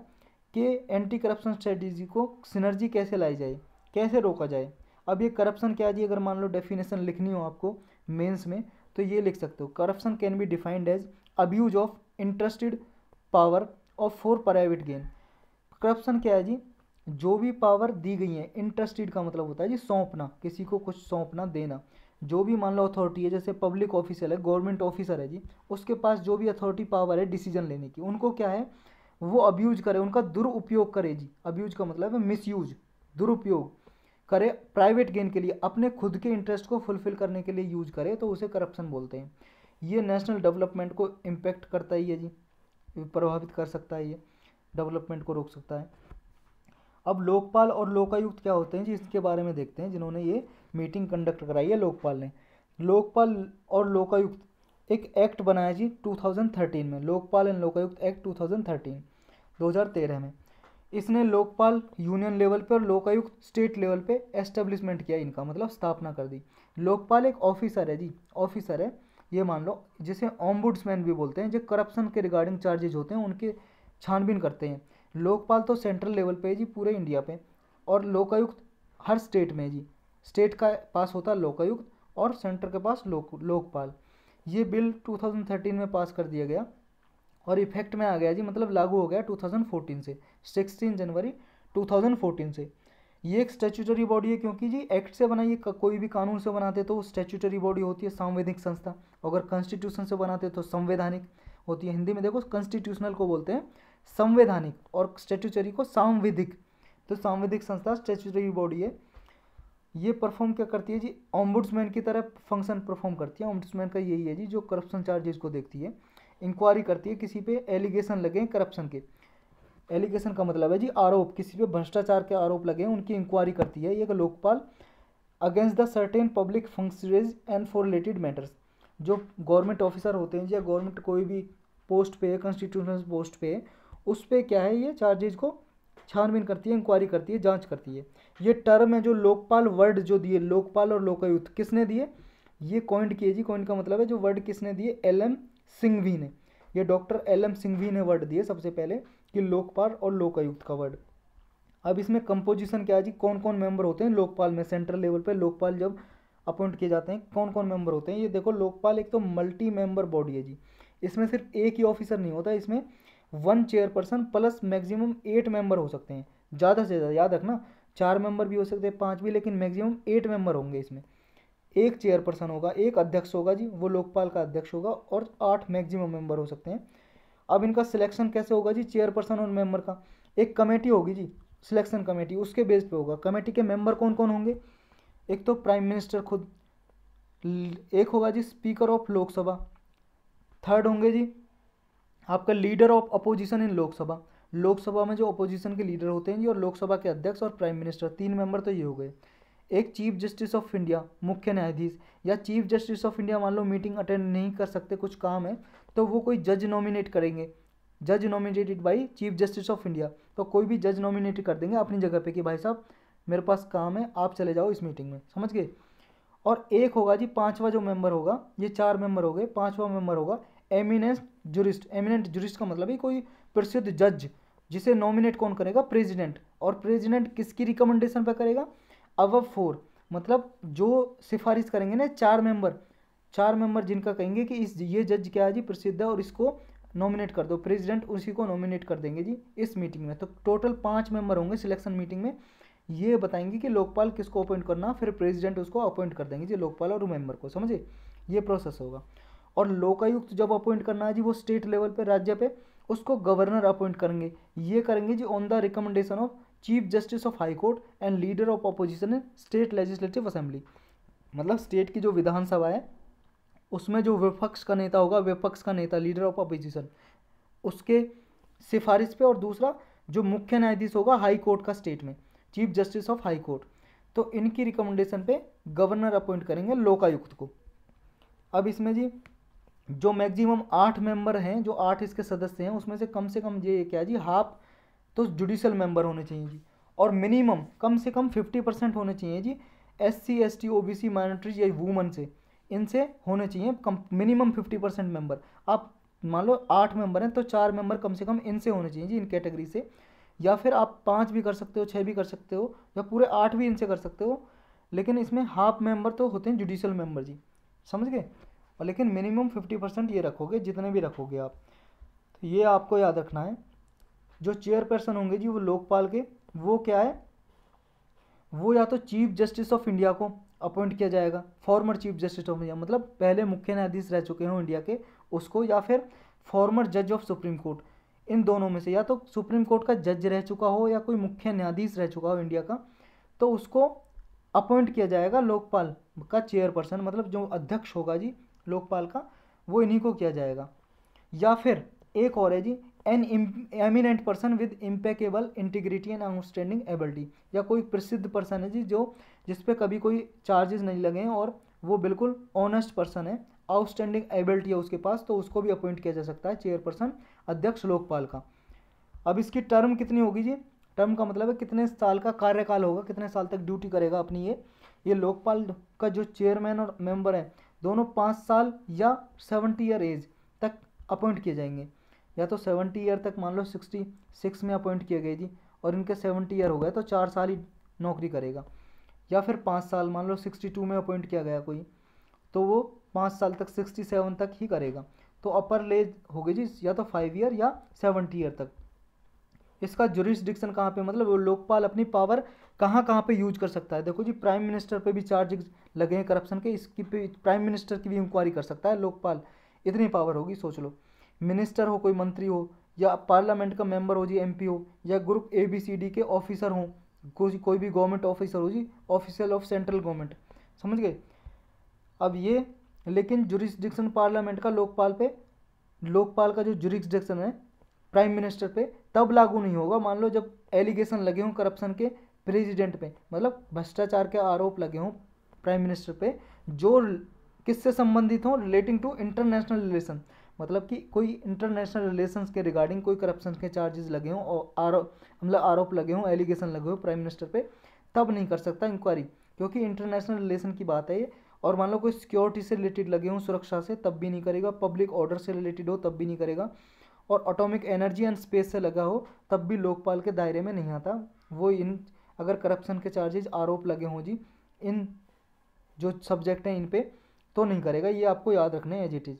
कि एंटी करप्शन स्ट्रेटजी को सिनर्जी कैसे लाई जाए, कैसे रोका जाए। अब ये करप्शन क्या है जी, अगर मान लो डेफिनेशन लिखनी हो आपको मेंस में तो ये लिख सकते हो। Corruption can be defined as abuse of interested power of for private gain. Corruption क्या है जी, जो भी पावर दी गई है, इंट्रस्टेड का मतलब होता है जी सौंपना, किसी को कुछ सौंपना देना। जो भी मान लो अथॉरिटी है, जैसे पब्लिक ऑफिसर है, गवर्नमेंट ऑफिसर है जी, उसके पास जो भी अथॉरिटी पावर है डिसीजन लेने की, उनको क्या है वो अब्यूज करे, उनका दुरुपयोग करे जी। अब्यूज का मतलब है मिसयूज, दुरुपयोग करे प्राइवेट गेन के लिए, अपने खुद के इंटरेस्ट को फुलफिल करने के लिए यूज करे, तो उसे करप्शन बोलते हैं। ये नेशनल डेवलपमेंट को इम्पेक्ट करता ही है जी, प्रभावित कर सकता है, ये डेवलपमेंट को रोक सकता है। अब लोकपाल और लोकायुक्त क्या होते हैं जी, इसके बारे में देखते हैं, जिन्होंने ये मीटिंग कंडक्ट कराई है लोकपाल ने। लोकपाल और लोकायुक्त एक एक्ट बनाया जी 2013 में, लोकपाल एंड लोकायुक्त एक्ट 2013 में। इसने लोकपाल यूनियन लेवल पे और लोकायुक्त स्टेट लेवल पे एस्टेब्लिशमेंट किया, इनका मतलब स्थापना कर दी। लोकपाल एक ऑफिसर है जी, ऑफिसर है ये मान लो, जिसे ओम्बुड्समैन भी बोलते हैं, जो करप्शन के रिगार्डिंग चार्जेज होते हैं उनके छानबीन करते हैं। लोकपाल तो सेंट्रल लेवल पे है जी पूरे इंडिया पे, और लोकायुक्त हर स्टेट में है जी, स्टेट का पास होता है लोकायुक्त और सेंटर के पास लोकपाल। ये बिल 2013 में पास कर दिया गया और इफेक्ट में आ गया जी, मतलब लागू हो गया 2014 से, 16 जनवरी 2014 से। ये एक स्टैट्यूटरी बॉडी है, क्योंकि जी एक्ट से बनाइए, कोई भी कानून से बनाते तो स्टैट्यूटरी बॉडी होती है, सांविधिक संस्था, अगर कॉन्स्टिट्यूशन से बनाते तो संवैधानिक होती है। हिंदी में देखो कॉन्स्टिट्यूशनल को बोलते हैं संवैधानिक और स्टैट्यूटरी को सांविधिक, तो सांविधिक संस्था स्टैट्यूटरी बॉडी है। ये परफॉर्म क्या करती है जी, ओम्बुड्समैन की तरह फंक्शन परफॉर्म करती है। ओम्बुड्समैन का यही है जी जो करप्शन चार्जेस को देखती है, इंक्वायरी करती है, किसी पे एलिगेशन लगे करप्शन के, एलिगेशन का मतलब है जी आरोप, किसी पे भ्रष्टाचार के आरोप लगे उनकी इंक्वायरी करती है। ये लोकपाल against the certain public functionaries and for related matters, जो गवर्नमेंट ऑफिसर होते हैं या गवर्नमेंट कोई भी पोस्ट पे, कॉन्स्टिट्यूशनल पोस्ट पे, उस पर क्या है ये चार्जेज को छानबीन करती है, इंक्वायरी करती है, जांच करती है। ये टर्म है जो लोकपाल, वर्ड जो दिए लोकपाल और लोकायुक्त किसने दिए, ये कॉइंड किए जी, कॉइंड का मतलब है जो वर्ड किसने दिए, LM सिंघवी ने, ये डॉक्टर LM सिंघवी ने वर्ड दिए सबसे पहले कि लोकपाल और लोकायुक्त का वर्ड। अब इसमें कंपोजिशन क्या है जी, कौन कौन मेंबर होते हैं लोकपाल में, सेंट्रल लेवल पे लोकपाल जब अपॉइंट किए जाते हैं कौन कौन मेंबर होते हैं। ये देखो लोकपाल एक तो मल्टी मेंबर बॉडी है जी, इसमें सिर्फ एक ही ऑफिसर नहीं होता, इसमें 1 चेयरपर्सन प्लस मैक्सिमम 8 मेंबर हो सकते हैं, ज़्यादा से ज़्यादा याद रखना, 4 मेंबर भी हो सकते हैं, 5 भी, लेकिन मैक्सिमम 8 मेंबर होंगे। इसमें एक चेयरपर्सन होगा, एक अध्यक्ष होगा जी, वो लोकपाल का अध्यक्ष होगा, और 8 मैक्सिमम मेंबर हो सकते हैं। अब इनका सिलेक्शन कैसे होगा जी, चेयरपर्सन और मेंबर का एक कमेटी होगी जी, सिलेक्शन कमेटी, उसके बेस पे होगा। कमेटी के मेंबर कौन कौन होंगे, एक तो प्राइम मिनिस्टर खुद, एक होगा जी स्पीकर ऑफ लोकसभा, थर्ड होंगे जी आपका leader of opposition in Lok Sabha, Lok Sabha में जो अपोजिशन के लीडर होते हैं जी, और लोकसभा के अध्यक्ष और प्राइम मिनिस्टर, 3 मेंबर तो ये हो गए। एक चीफ जस्टिस ऑफ इंडिया, मुख्य न्यायाधीश, या चीफ जस्टिस ऑफ इंडिया मान लो मीटिंग अटेंड नहीं कर सकते, कुछ काम है, तो वो कोई जज नॉमिनेट करेंगे, जज nominated by chief justice of India, तो कोई भी जज नॉमिनेट कर देंगे अपनी जगह पे कि भाई साहब मेरे पास काम है, आप चले जाओ इस मीटिंग में, समझ गए। और एक होगा जी पाँचवा जो मेंबर होगा, ये 4 मेंबर हो गए, 5वां मेंबर होगा एमिनेंट जुरिस्ट। एमिनेंट जुरिस्ट का मतलब है कोई प्रसिद्ध जज, जिसे नॉमिनेट कौन करेगा, प्रेसिडेंट, और प्रेसिडेंट किसकी रिकमेंडेशन पर करेगा, अबव 4, मतलब जो सिफारिश करेंगे ना 4 मेंबर जिनका कहेंगे कि इस ये जज क्या है जी प्रसिद्ध है और इसको नॉमिनेट कर दो, प्रेसिडेंट उसी को नॉमिनेट कर देंगे जी इस मीटिंग में। तो टोटल 5 मेंबर होंगे सिलेक्शन मीटिंग में, ये बताएंगे कि लोकपाल किसको अपॉइंट करना, फिर प्रेसिडेंट उसको अपॉइंट कर देंगे जी लोकपाल और मेंबर को, समझे, ये प्रोसेस होगा। और लोकायुक्त जब अपॉइंट करना है जी वो स्टेट लेवल पे, राज्य पे, उसको गवर्नर अपॉइंट करेंगे, ये करेंगे जी on the recommendation of chief justice of high court and leader of opposition in state legislative assembly, मतलब स्टेट की जो विधानसभा है उसमें जो विपक्ष का नेता होगा, विपक्ष का नेता लीडर ऑफ अपोजिशन, उसके सिफारिश पे, और दूसरा जो मुख्य न्यायाधीश होगा हाई कोर्ट का स्टेट में, chief justice of high court, तो इनकी रिकमेंडेशन पे गवर्नर अपॉइंट करेंगे लोकायुक्त को। अब इसमें जी जो मैक्सिमम 8 मेंबर हैं, जो 8 इसके सदस्य हैं, उसमें से कम ये क्या जी हाफ तो जुडिशल मेंबर होने चाहिए जी, और मिनिमम कम से कम 50% होने चाहिए जी SC ST OBC माइनॉरिटीज या वूमन से, इनसे होने चाहिए कम मिनिमम 50% मेंबर। आप मान लो 8 मेंबर हैं तो 4 मेंबर कम से कम इनसे होने चाहिए जी, इन कैटेगरी से, या फिर आप 5 भी कर सकते हो, 6 भी कर सकते हो, या पूरे 8 भी इनसे कर सकते हो, लेकिन इसमें हाफ मेंबर तो होते हैं जुडिशल मेंबर जी, समझ गए, और लेकिन मिनिमम 50% ये रखोगे जितने भी रखोगे आप, तो ये आपको याद रखना है। जो चेयरपर्सन होंगे जी वो लोकपाल के वो क्या है, वो या तो चीफ जस्टिस ऑफ इंडिया को अपॉइंट किया जाएगा, former chief justice of India मतलब पहले मुख्य न्यायाधीश रह चुके हों इंडिया के उसको, या फिर फॉर्मर जज ऑफ सुप्रीम कोर्ट। इन दोनों में से या तो सुप्रीम कोर्ट का जज रह चुका हो या कोई मुख्य न्यायाधीश रह चुका हो इंडिया का, तो उसको अपॉइंट किया जाएगा। लोकपाल का चेयरपर्सन मतलब जो अध्यक्ष होगा जी लोकपाल का, वो इन्हीं को किया जाएगा। या फिर एक और है जी, an eminent person with impeccable integrity and outstanding ability, या कोई प्रसिद्ध पर्सन है जी जो जिस पे कभी कोई चार्जेस नहीं लगे हैं और वो बिल्कुल ऑनेस्ट पर्सन है, आउटस्टैंडिंग एबिलिटी है उसके पास, तो उसको भी अपॉइंट किया जा सकता है चेयरपर्सन अध्यक्ष लोकपाल का। अब इसकी टर्म कितनी होगी जी, टर्म का मतलब है कितने साल का कार्यकाल होगा, कितने साल तक ड्यूटी करेगा अपनी ये लोकपाल का जो चेयरमैन और मेंबर है दोनों 5 साल या 70 ईयर एज तक अपॉइंट किए जाएंगे। या तो 70 ईयर तक, मान लो 66 में अपॉइंट किए गए जी और इनके 70 ईयर हो गए तो 4 साल ही नौकरी करेगा, या फिर 5 साल, मान लो 62 में अपॉइंट किया गया कोई तो वो 5 साल तक 67 तक ही करेगा। तो अपर एज हो गई जी या तो 5 ईयर या 70 ईयर तक। इसका जुरिस्डिक्शन कहाँ पे, मतलब वो लोकपाल अपनी पावर कहाँ कहाँ पे यूज कर सकता है। देखो जी, प्राइम मिनिस्टर पे भी चार्ज लगे हैं करप्शन के, इसकी पे प्राइम मिनिस्टर की भी इंक्वायरी कर सकता है लोकपाल, इतनी पावर होगी। सोच लो मिनिस्टर हो, कोई मंत्री हो, या पार्लियामेंट का मेंबर हो जी MP हो, या ग्रुप ABCD के ऑफिसर हो, कोई भी गवर्नमेंट ऑफिसर हो जी, ऑफिसर ऑफ सेंट्रल गवर्नमेंट, समझ गए। अब ये लेकिन जुरिस्डिक्शन पार्लियामेंट का लोकपाल पे, लोकपाल का जो जुरिस्डिक्शन है प्राइम मिनिस्टर पे तब लागू नहीं होगा, मान लो जब एलिगेशन लगे हों करप्शन के प्रेसिडेंट पे, मतलब भ्रष्टाचार के आरोप लगे हों प्राइम मिनिस्टर पे जो किससे संबंधित हों, रिलेटिंग टू इंटरनेशनल रिलेशन, मतलब कि कोई इंटरनेशनल रिलेशंस के रिगार्डिंग कोई करप्शन के चार्जेस लगे हों और आरोप लगे हों, एलिगेशन लगे हों प्राइम मिनिस्टर पे, तब नहीं कर सकता इंक्वायरी, क्योंकि इंटरनेशनल रिलेशन की बात है ये। और मान लो कोई सिक्योरिटी से रिलेटेड लगे हों, सुरक्षा से, तब भी नहीं करेगा, पब्लिक ऑर्डर से रिलेटेड हो तब भी नहीं करेगा, और एटॉमिक एनर्जी एंड स्पेस से लगा हो तब भी लोकपाल के दायरे में नहीं आता वो। इन अगर करप्शन के चार्जेस आरोप लगे हों जी इन जो सब्जेक्ट हैं इन पे, तो नहीं करेगा। ये आपको याद रखने हैं as it is,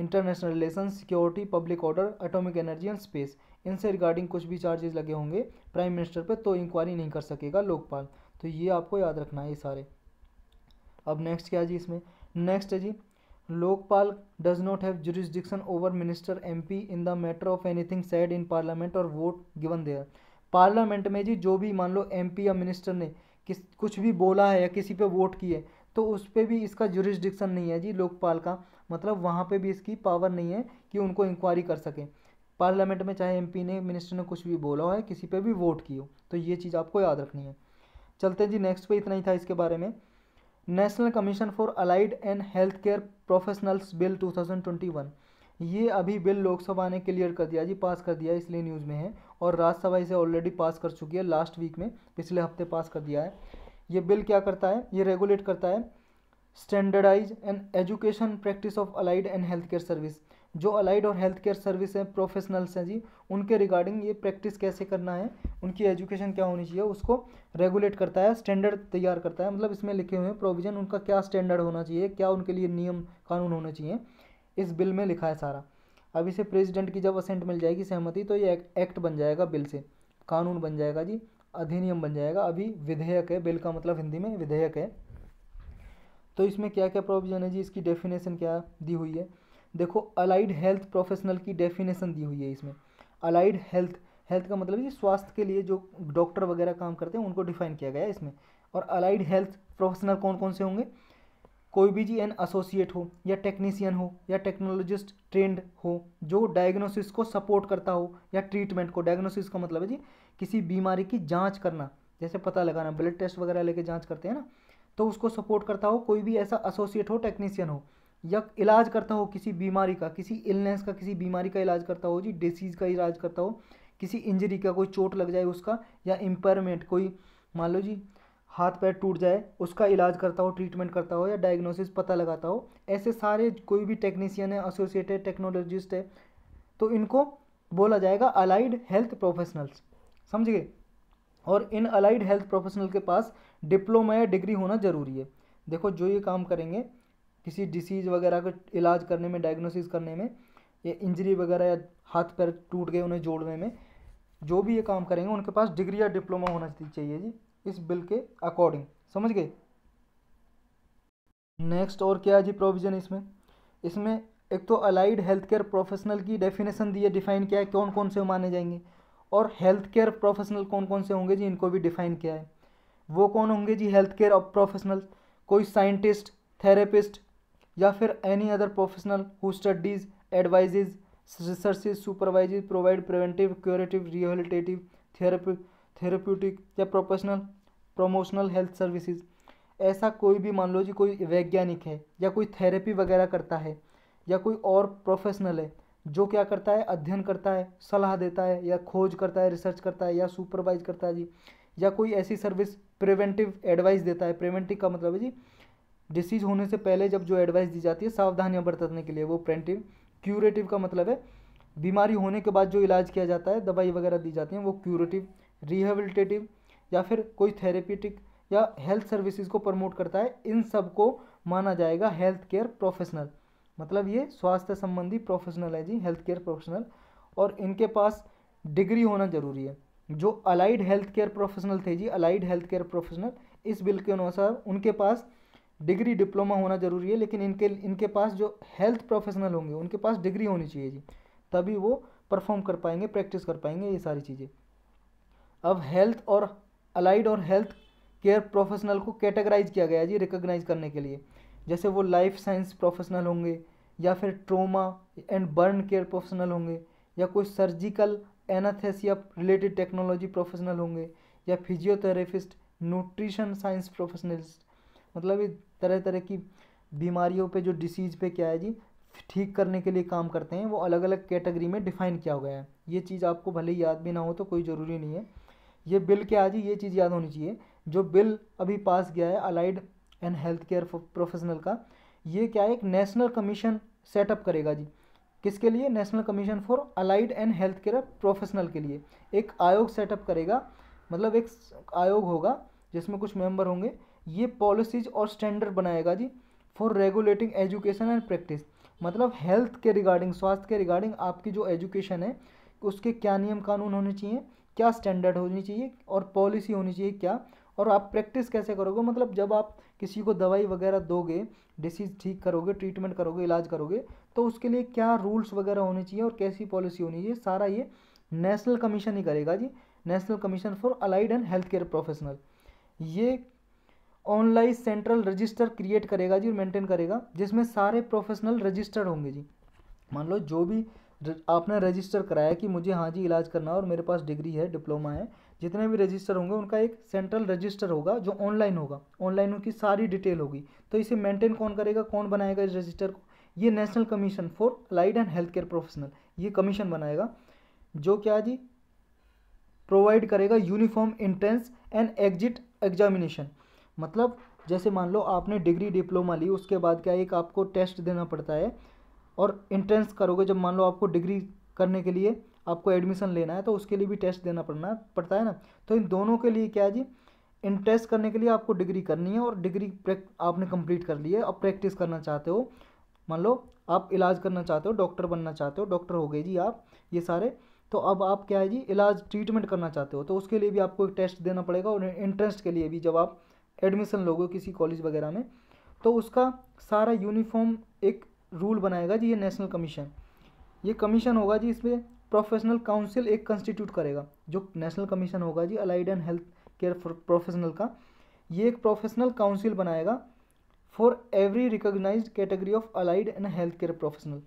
international relation, security, public order, atomic energy and space, इनसे रिगार्डिंग कुछ भी चार्जेस लगे होंगे प्राइम मिनिस्टर पर तो इंक्वायरी नहीं कर सकेगा लोकपाल। तो ये आपको याद रखना है ये सारे। अब नेक्स्ट क्या है जी, इसमें नेक्स्ट है जी, लोकपाल does not have jurisdiction over minister MP in the matter of anything said in parliament और वोट गिवन देयर। पार्लियामेंट में जी जो भी मान लो MP या मिनिस्टर ने कुछ भी बोला है या किसी पे वोट की है तो उस पर भी इसका जुरिस्डिक्शन नहीं है जी लोकपाल का, मतलब वहाँ पे भी इसकी पावर नहीं है कि उनको इंक्वायरी कर सकें। पार्लियामेंट में चाहे MP ने, मिनिस्टर ने कुछ भी बोला हो, किसी पर भी वोट की हो, तो ये चीज़ आपको याद रखनी है। चलते जी नेक्स्ट पे, इतना ही था इसके बारे में। नेशनल कमीशन फॉर अलाइड एंड हेल्थ केयर प्रोफेशनल्स bill 2021, ये अभी बिल लोकसभा ने क्लियर कर दिया जी, पास कर दिया, इसलिए न्यूज़ में है। और राज्यसभा इसे ऑलरेडी पास कर चुकी है, लास्ट वीक में, पिछले हफ्ते पास कर दिया है। ये बिल क्या करता है, ये रेगुलेट करता है standardise and education practice of allied and health care service. जो अलाइड और हेल्थ केयर सर्विस हैं, प्रोफेशनल्स हैं जी, उनके रिगार्डिंग ये प्रैक्टिस कैसे करना है, उनकी एजुकेशन क्या होनी चाहिए, उसको रेगुलेट करता है, स्टैंडर्ड तैयार करता है। मतलब इसमें लिखे हुए हैं प्रोविज़न, उनका क्या स्टैंडर्ड होना चाहिए, क्या उनके लिए नियम कानून होने चाहिए, इस बिल में लिखा है सारा। अब इसे प्रेसिडेंट की जब असेंट मिल जाएगी, सहमति, तो ये एक्ट बन जाएगा, बिल से कानून बन जाएगा जी, अधिनियम बन जाएगा। अभी विधेयक है, बिल का मतलब हिंदी में विधेयक है। तो इसमें क्या क्या प्रोविज़न है जी, इसकी डेफिनेशन क्या दी हुई है, देखो अलाइड हेल्थ प्रोफेशनल की डेफिनेशन दी हुई है इसमें। अलाइड हेल्थ, हेल्थ का मतलब जी स्वास्थ्य के लिए जो डॉक्टर वगैरह काम करते हैं उनको डिफाइन किया गया है इसमें। और अलाइड हेल्थ प्रोफेशनल कौन कौन से होंगे, कोई भी जी एन एसोसिएट हो, या टेक्नीशियन हो, या टेक्नोलॉजिस्ट ट्रेंड हो, जो डायग्नोसिस को सपोर्ट करता हो या ट्रीटमेंट को। डायग्नोसिस का मतलब है जी किसी बीमारी की जाँच करना, जैसे पता लगाना, ब्लड टेस्ट वगैरह लेके जाँच करते हैं ना, तो उसको सपोर्ट करता हो। कोई भी ऐसा एसोसिएट हो, टेक्नीशियन हो, या इलाज करता हो किसी बीमारी का, किसी इलनेस का, किसी बीमारी का इलाज करता हो जी, डिसीज़ का इलाज करता हो, किसी इंजरी का, कोई चोट लग जाए उसका, या इम्पेयरमेंट, कोई मान लो जी हाथ पैर टूट जाए उसका इलाज करता हो, ट्रीटमेंट करता हो, या डायग्नोसिस पता लगाता हो। ऐसे सारे कोई भी टेक्नीशियन है, एसोसिएट है, टेक्नोलॉजिस्ट है, तो इनको बोला जाएगा अलाइड हेल्थ प्रोफेशनल्स, समझिए। और इन अलाइड हेल्थ प्रोफेशनल के पास डिप्लोमा या डिग्री होना ज़रूरी है। देखो जो ये काम करेंगे किसी डिसीज़ वगैरह का इलाज करने में, डायग्नोसिस करने में, या इंजरी वगैरह या हाथ पैर टूट गए उन्हें जोड़ने में, जो भी ये काम करेंगे उनके पास डिग्री या डिप्लोमा होना चाहिए जी इस बिल के अकॉर्डिंग, समझ गए। नेक्स्ट और क्या है जी प्रोविज़न इसमें, इसमें एक तो अलाइड हेल्थ केयर प्रोफेशनल की डेफिनेशन दी है, डिफाइन किया है कौन कौन से माने जाएंगे, और हेल्थ केयर प्रोफेशनल कौन कौन से होंगे जी इनको भी डिफाइन किया है। वो कौन होंगे जी हेल्थ केयर प्रोफेशनल, कोई साइंटिस्ट, थेरेपिस्ट या फिर any other professional who studies, advises, research, supervise, provide preventive, curative, rehabilitative, therapeutic या प्रोफेशनल प्रोमोशनल हेल्थ सर्विसेज। ऐसा कोई भी मान लो जी कोई वैज्ञानिक है या कोई थेरेपी वगैरह करता है या कोई और प्रोफेशनल है जो क्या करता है अध्ययन करता है, सलाह देता है या खोज करता है, रिसर्च करता है या सुपरवाइज करता है जी, या कोई ऐसी सर्विस प्रिवेंटिव एडवाइस देता है। प्रिवेंटिव का मतलब है जी डिसीज होने से पहले जब जो एडवाइस दी जाती है सावधानियाँ बरतने के लिए वो प्रिवेंटिव। क्यूरेटिव का मतलब है बीमारी होने के बाद जो इलाज किया जाता है, दवाई वगैरह दी जाती हैं वो क्यूरेटिव। रिहेबिलिटेटिव या फिर कोई थेरेप्यूटिक या हेल्थ सर्विसेज को प्रमोट करता है, इन सब को माना जाएगा हेल्थ केयर प्रोफेशनल। मतलब ये स्वास्थ्य संबंधी प्रोफेशनल है जी हेल्थ केयर प्रोफेशनल, और इनके पास डिग्री होना जरूरी है। जो अलाइड हेल्थ केयर प्रोफेशनल थे जी, अलाइड हेल्थ केयर प्रोफेशनल इस बिल के अनुसार उनके पास डिग्री डिप्लोमा होना जरूरी है, लेकिन इनके पास जो हेल्थ प्रोफेशनल होंगे उनके पास डिग्री होनी चाहिए जी, तभी वो परफॉर्म कर पाएंगे, प्रैक्टिस कर पाएंगे ये सारी चीज़ें। अब हेल्थ और अलाइड और हेल्थ केयर प्रोफेशनल को कैटेगराइज किया गया है जी रिकॉग्नाइज करने के लिए, जैसे वो लाइफ साइंस प्रोफेशनल होंगे या फिर trauma and burn care professional होंगे या कोई surgical anaesthesia related technology professional होंगे या फिजियोथेरेपिस्ट, न्यूट्रिशन साइंस प्रोफेशनलिस्ट। मतलब ये तरह तरह की बीमारियों पे जो डिसीज़ पे क्या है जी ठीक करने के लिए काम करते हैं, वो अलग अलग कैटेगरी में डिफाइन किया गया है। ये चीज़ आपको भले ही याद भी ना हो तो कोई ज़रूरी नहीं है, ये बिल क्या है जी ये चीज़ याद होनी चाहिए। जो बिल अभी पास गया है allied and health care professional का, ये क्या है एक नेशनल कमीशन सेटअप करेगा जी, किसके लिए, national commission for allied and health care professional के लिए एक आयोग सेटअप करेगा। मतलब एक आयोग होगा जिसमें कुछ मेंबर होंगे, ये पॉलिसीज और स्टैंडर्ड बनाएगा जी for regulating education and practice. मतलब हेल्थ के रिगार्डिंग, स्वास्थ्य के रिगार्डिंग आपकी जो एजुकेशन है उसके क्या नियम कानून होने चाहिए, क्या स्टैंडर्ड होनी चाहिए और पॉलिसी होनी चाहिए क्या, और आप प्रैक्टिस कैसे करोगे। मतलब जब आप किसी को दवाई वगैरह दोगे, डिसीज़ ठीक करोगे, ट्रीटमेंट करोगे, इलाज करोगे, तो उसके लिए क्या रूल्स वगैरह होने चाहिए और कैसी पॉलिसी होनी चाहिए, सारा ये नेशनल कमीशन ही करेगा जी, national commission for allied and health care professional. ये ऑनलाइन सेंट्रल रजिस्टर क्रिएट करेगा जी और मेंटेन करेगा, जिसमें सारे प्रोफेशनल रजिस्टर्ड होंगे जी। मान लो जो भी आपने रजिस्टर कराया कि मुझे हाँ जी इलाज करना है और मेरे पास डिग्री है, डिप्लोमा है, जितने भी रजिस्टर होंगे उनका एक सेंट्रल रजिस्टर होगा जो ऑनलाइन होगा, ऑनलाइन उनकी सारी डिटेल होगी। तो इसे मेंटेन कौन करेगा, कौन बनाएगा इस रजिस्टर को, ये national commission for allied and health care professional ये कमीशन बनाएगा, जो क्या जी प्रोवाइड करेगा uniform entrance and exit examination. मतलब जैसे मान लो आपने डिग्री डिप्लोमा ली, उसके बाद क्या एक आपको टेस्ट देना पड़ता है और एंट्रेंस करोगे, जब मान लो आपको डिग्री करने के लिए आपको एडमिशन लेना है तो उसके लिए भी टेस्ट देना पड़ता है ना। तो इन दोनों के लिए क्या है जी, इंट्रेंस करने के लिए आपको डिग्री करनी है और डिग्री आपने कंप्लीट कर ली है, अब प्रैक्टिस करना चाहते हो, मान लो आप इलाज करना चाहते हो, डॉक्टर बनना चाहते हो, डॉक्टर हो गए जी आप ये सारे, तो अब आप क्या है जी इलाज ट्रीटमेंट करना चाहते हो तो उसके लिए भी आपको एक टेस्ट देना पड़ेगा, और इंट्रेंस के लिए भी जब आप एडमिशन लोगे किसी कॉलेज वगैरह में तो उसका सारा यूनिफॉर्म एक रूल बनाएगा जी ये नेशनल कमीशन। ये कमीशन होगा जी, इसमें प्रोफेशनल काउंसिल एक कंस्टिट्यूट करेगा, जो नेशनल कमीशन होगा जी allied and health care professional का, ये एक प्रोफेशनल काउंसिल बनाएगा for every recognised category of allied and health care professional.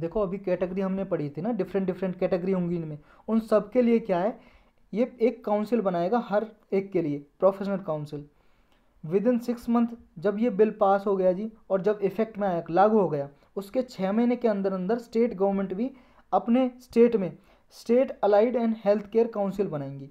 देखो अभी कैटेगरी हमने पढ़ी थी ना, डिफरेंट डिफरेंट कैटेगरी होंगी इनमें, उन सब के लिए क्या है ये एक काउंसिल बनाएगा हर एक के लिए, प्रोफेशनल काउंसिल। विदिन 6 मंथ जब ये बिल पास हो गया जी और जब इफेक्ट में आया, लागू हो गया, उसके 6 महीने के अंदर अंदर स्टेट गवर्नमेंट भी अपने स्टेट में state allied and health care council बनाएंगी।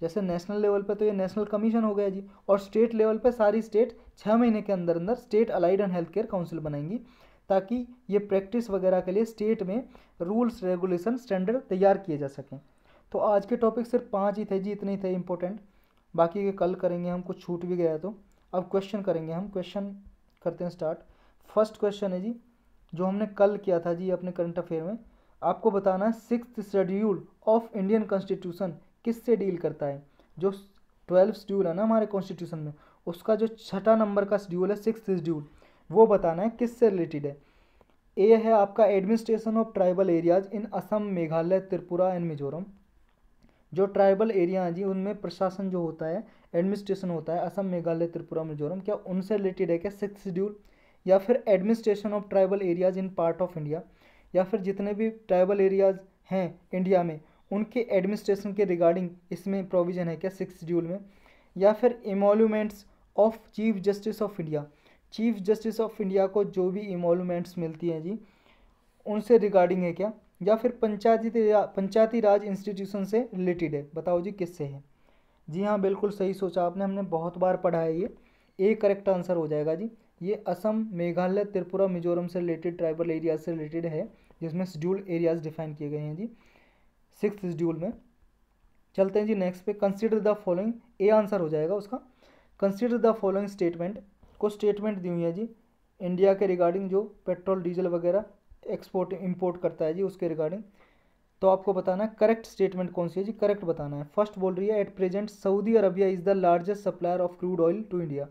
जैसे नेशनल लेवल पे तो ये नेशनल कमीशन हो गया जी, और स्टेट लेवल पे सारी स्टेट 6 महीने के अंदर अंदर state allied and health care council बनाएंगी, ताकि ये प्रैक्टिस वगैरह के लिए स्टेट में रूल्स रेगुलेशन स्टैंडर्ड तैयार किए जा सकें। तो आज के टॉपिक सिर्फ 5 ही थे जी, इतने ही थे इम्पोर्टेंट, बाकी के कल करेंगे हम, कुछ छूट भी गया तो। अब क्वेश्चन करेंगे हम, क्वेश्चन करते हैं स्टार्ट। फर्स्ट क्वेश्चन है जी जो हमने कल किया था जी अपने करंट अफेयर में, आपको बताना 6th schedule of Indian constitution किससे डील करता है। जो 12th शेड्यूल है ना हमारे कॉन्स्टिट्यूशन में, उसका जो 6वां नंबर का शेड्यूल है 6th शेड्यूल, वो बताना है किससे रिलेटेड है। ए है आपका administration of tribal areas in Assam, Meghalaya, Tripura and Mizoram. जो ट्राइबल एरिया हैं जी उनमें प्रशासन जो होता है, एडमिनिस्ट्रेशन होता है, असम, मेघालय, त्रिपुरा, मिजोरम, क्या उनसे रिलेटेड है क्या 6th शेड्यूल। या फिर administration of tribal areas in part of India, या फिर जितने भी ट्राइबल एरियाज हैं इंडिया में उनके एडमिनिस्ट्रेशन के रिगार्डिंग इसमें प्रोविज़न है क्या 6th शेड्यूल में। या फिर emoluments of chief justice of India, chief justice of India को जो भी इमोल्यूमेंट्स मिलती हैं जी उनसे रिगार्डिंग है क्या। या फिर पंचायती राज इंस्टीट्यूशन से रिलेटेड है, बताओ जी किससे है। जी हाँ बिल्कुल सही सोचा आपने, हमने बहुत बार पढ़ा है ये। ए करेक्ट आंसर हो जाएगा जी, ये असम, मेघालय, त्रिपुरा, मिजोरम से रिलेटेड ट्राइबल एरियाज से रिलेटेड है, जिसमें शेड्यूल एरियाज डिफाइन किए गए हैं जी 6th शेड्यूल में। चलते हैं जी नेक्स्ट पे, consider the following, A answer हो जाएगा उसका। कंसीडर द फॉलोइंग स्टेटमेंट, कुछ स्टेटमेंट दी हुई है जी इंडिया के रिगार्डिंग जो पेट्रोल डीजल वगैरह एक्सपोर्ट इंपोर्ट करता है जी उसके रिगार्डिंग, तो आपको बताना है करेक्ट स्टेटमेंट कौन सी है जी, करेक्ट बताना है। फर्स्ट बोल रही है at present Saudi Arabia is the largest supplier of crude oil to India.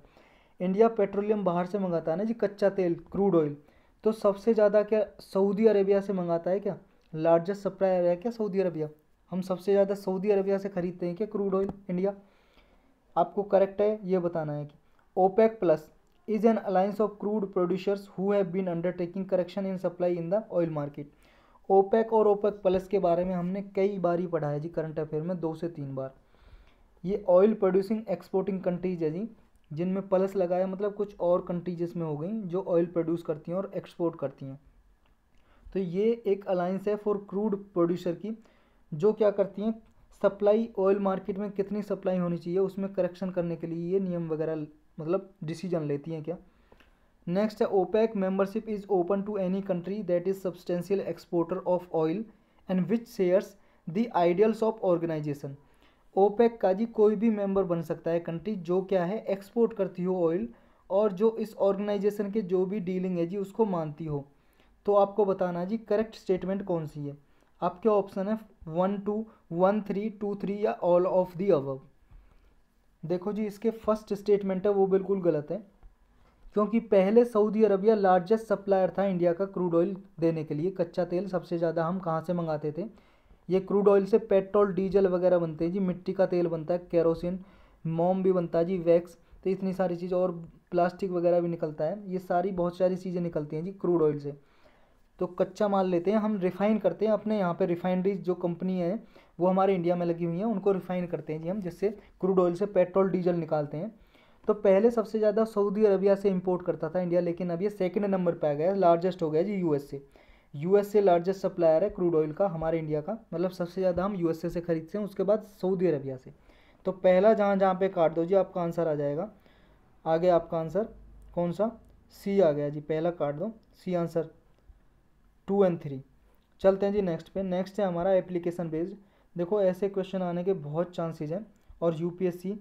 India petroleum बाहर से मंगाता है ना जी, कच्चा तेल क्रूड ऑयल, तो सबसे ज़्यादा क्या सऊदी अरबिया से मंगाता है क्या, लार्जेस्ट सप्लायर है क्या सऊदी अरबिया, हम सबसे ज़्यादा सऊदी अरबिया से खरीदते हैं क्या क्रूड ऑयल इंडिया, आपको करेक्ट है ये बताना है। कि ओपेक plus is an alliance of crude producers who have been undertaking correction in supply in the oil market. ओपेक और ओपेक प्लस के बारे में हमने कई बार ही पढ़ा है जी करंट अफेयर में, 2 से 3 बार। ये ऑयल प्रोड्यूसिंग एक्सपोर्टिंग कंट्रीज है जी, जिनमें प्लस लगाया मतलब कुछ और कंट्रीज इसमें हो गई जो ऑयल प्रोड्यूस करती हैं और एक्सपोर्ट करती हैं, तो ये एक अलायंस है फॉर क्रूड प्रोड्यूसर की, जो क्या करती हैं सप्लाई ऑयल मार्केट में कितनी सप्लाई होनी चाहिए उसमें करेक्शन करने के लिए ये नियम वगैरह मतलब डिसीजन लेती हैं क्या। नेक्स्ट है ओपेक membership is open to any country that is substantial exporter of oil and which shares the ideals of organisation. ओपेक का जी कोई भी मेंबर बन सकता है कंट्री जो क्या है एक्सपोर्ट करती हो ऑयल और जो इस ऑर्गेनाइजेशन के जो भी डीलिंग है जी उसको मानती हो, तो आपको बताना जी करेक्ट स्टेटमेंट कौन सी है। आपके ऑप्शन है 1, 2, 1, 3, 2, 3 या ऑल ऑफ दी अबव। देखो जी इसके फर्स्ट स्टेटमेंट है वो बिल्कुल गलत है, क्योंकि पहले सऊदी अरबिया लार्जेस्ट सप्लायर था इंडिया का क्रूड ऑयल देने के लिए, कच्चा तेल सबसे ज़्यादा हम कहाँ से मंगाते थे, ये क्रूड ऑयल से पेट्रोल डीजल वगैरह बनते हैं जी, मिट्टी का तेल बनता है, केरोसिन, मोम भी बनता है जी, वैक्स, तो इतनी सारी चीज़ और प्लास्टिक वगैरह भी निकलता है, ये सारी बहुत सारी चीज़ें निकलती हैं जी क्रूड ऑयल से। तो कच्चा माल लेते हैं हम, रिफ़ाइन करते हैं अपने यहाँ पे, रिफाइनरीज जो कंपनी है वो हमारे इंडिया में लगी हुई हैं, उनको रिफ़ाइन करते हैं जी हम, जिससे क्रूड ऑयल से पेट्रोल डीजल निकालते हैं। तो पहले सबसे ज़्यादा सऊदी अरबिया से इंपोर्ट करता था इंडिया, लेकिन अब ये सेकंड नंबर पे आ गया, लार्जेस्ट हो गया जी यूएस से। यूएस से लार्जेस्ट सप्लायर है क्रूड ऑयल का हमारे इंडिया का, मतलब सबसे ज़्यादा हम यूएसए से खरीदते हैं, उसके बाद सऊदी अरबिया से। तो पहला जहाँ जहाँ पे काट दो जी आपका आंसर आ जाएगा, आगे आपका आंसर कौन सा, सी आ गया जी, पहला काट दो, सी आंसर 2 एंड 3। चलते हैं जी नेक्स्ट पे। नेक्स्ट है हमारा एप्लीकेशन बेस्ड। देखो ऐसे क्वेश्चन आने के बहुत चांसेस हैं और यूपीएससी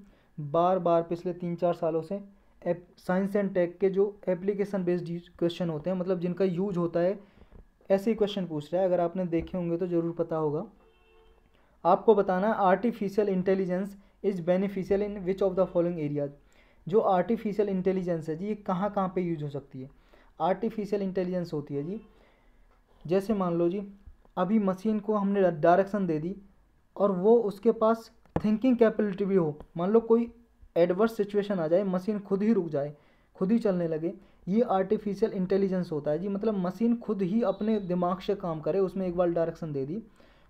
बार बार पिछले 3-4 सालों से साइंस एंड टेक के जो एप्लीकेशन बेस्ड क्वेश्चन होते हैं मतलब जिनका यूज होता है ऐसे ही क्वेश्चन पूछ रहा है, अगर आपने देखे होंगे तो ज़रूर पता होगा। आपको बताना artificial intelligence is beneficial in which of the following areas. जो आर्टिफिशियल इंटेलिजेंस है जी ये कहाँ कहाँ पर यूज हो सकती है। आर्टिफिशियल इंटेलिजेंस होती है जी, जैसे मान लो जी अभी मशीन को हमने डायरेक्शन दे दी और वो उसके पास थिंकिंग कैपेबिलिटी भी हो, मान लो कोई एडवर्स सिचुएशन आ जाए मशीन खुद ही रुक जाए, खुद ही चलने लगे, ये आर्टिफिशियल इंटेलिजेंस होता है जी। मतलब मशीन खुद ही अपने दिमाग से काम करे, उसमें एक बार डायरेक्शन दे दी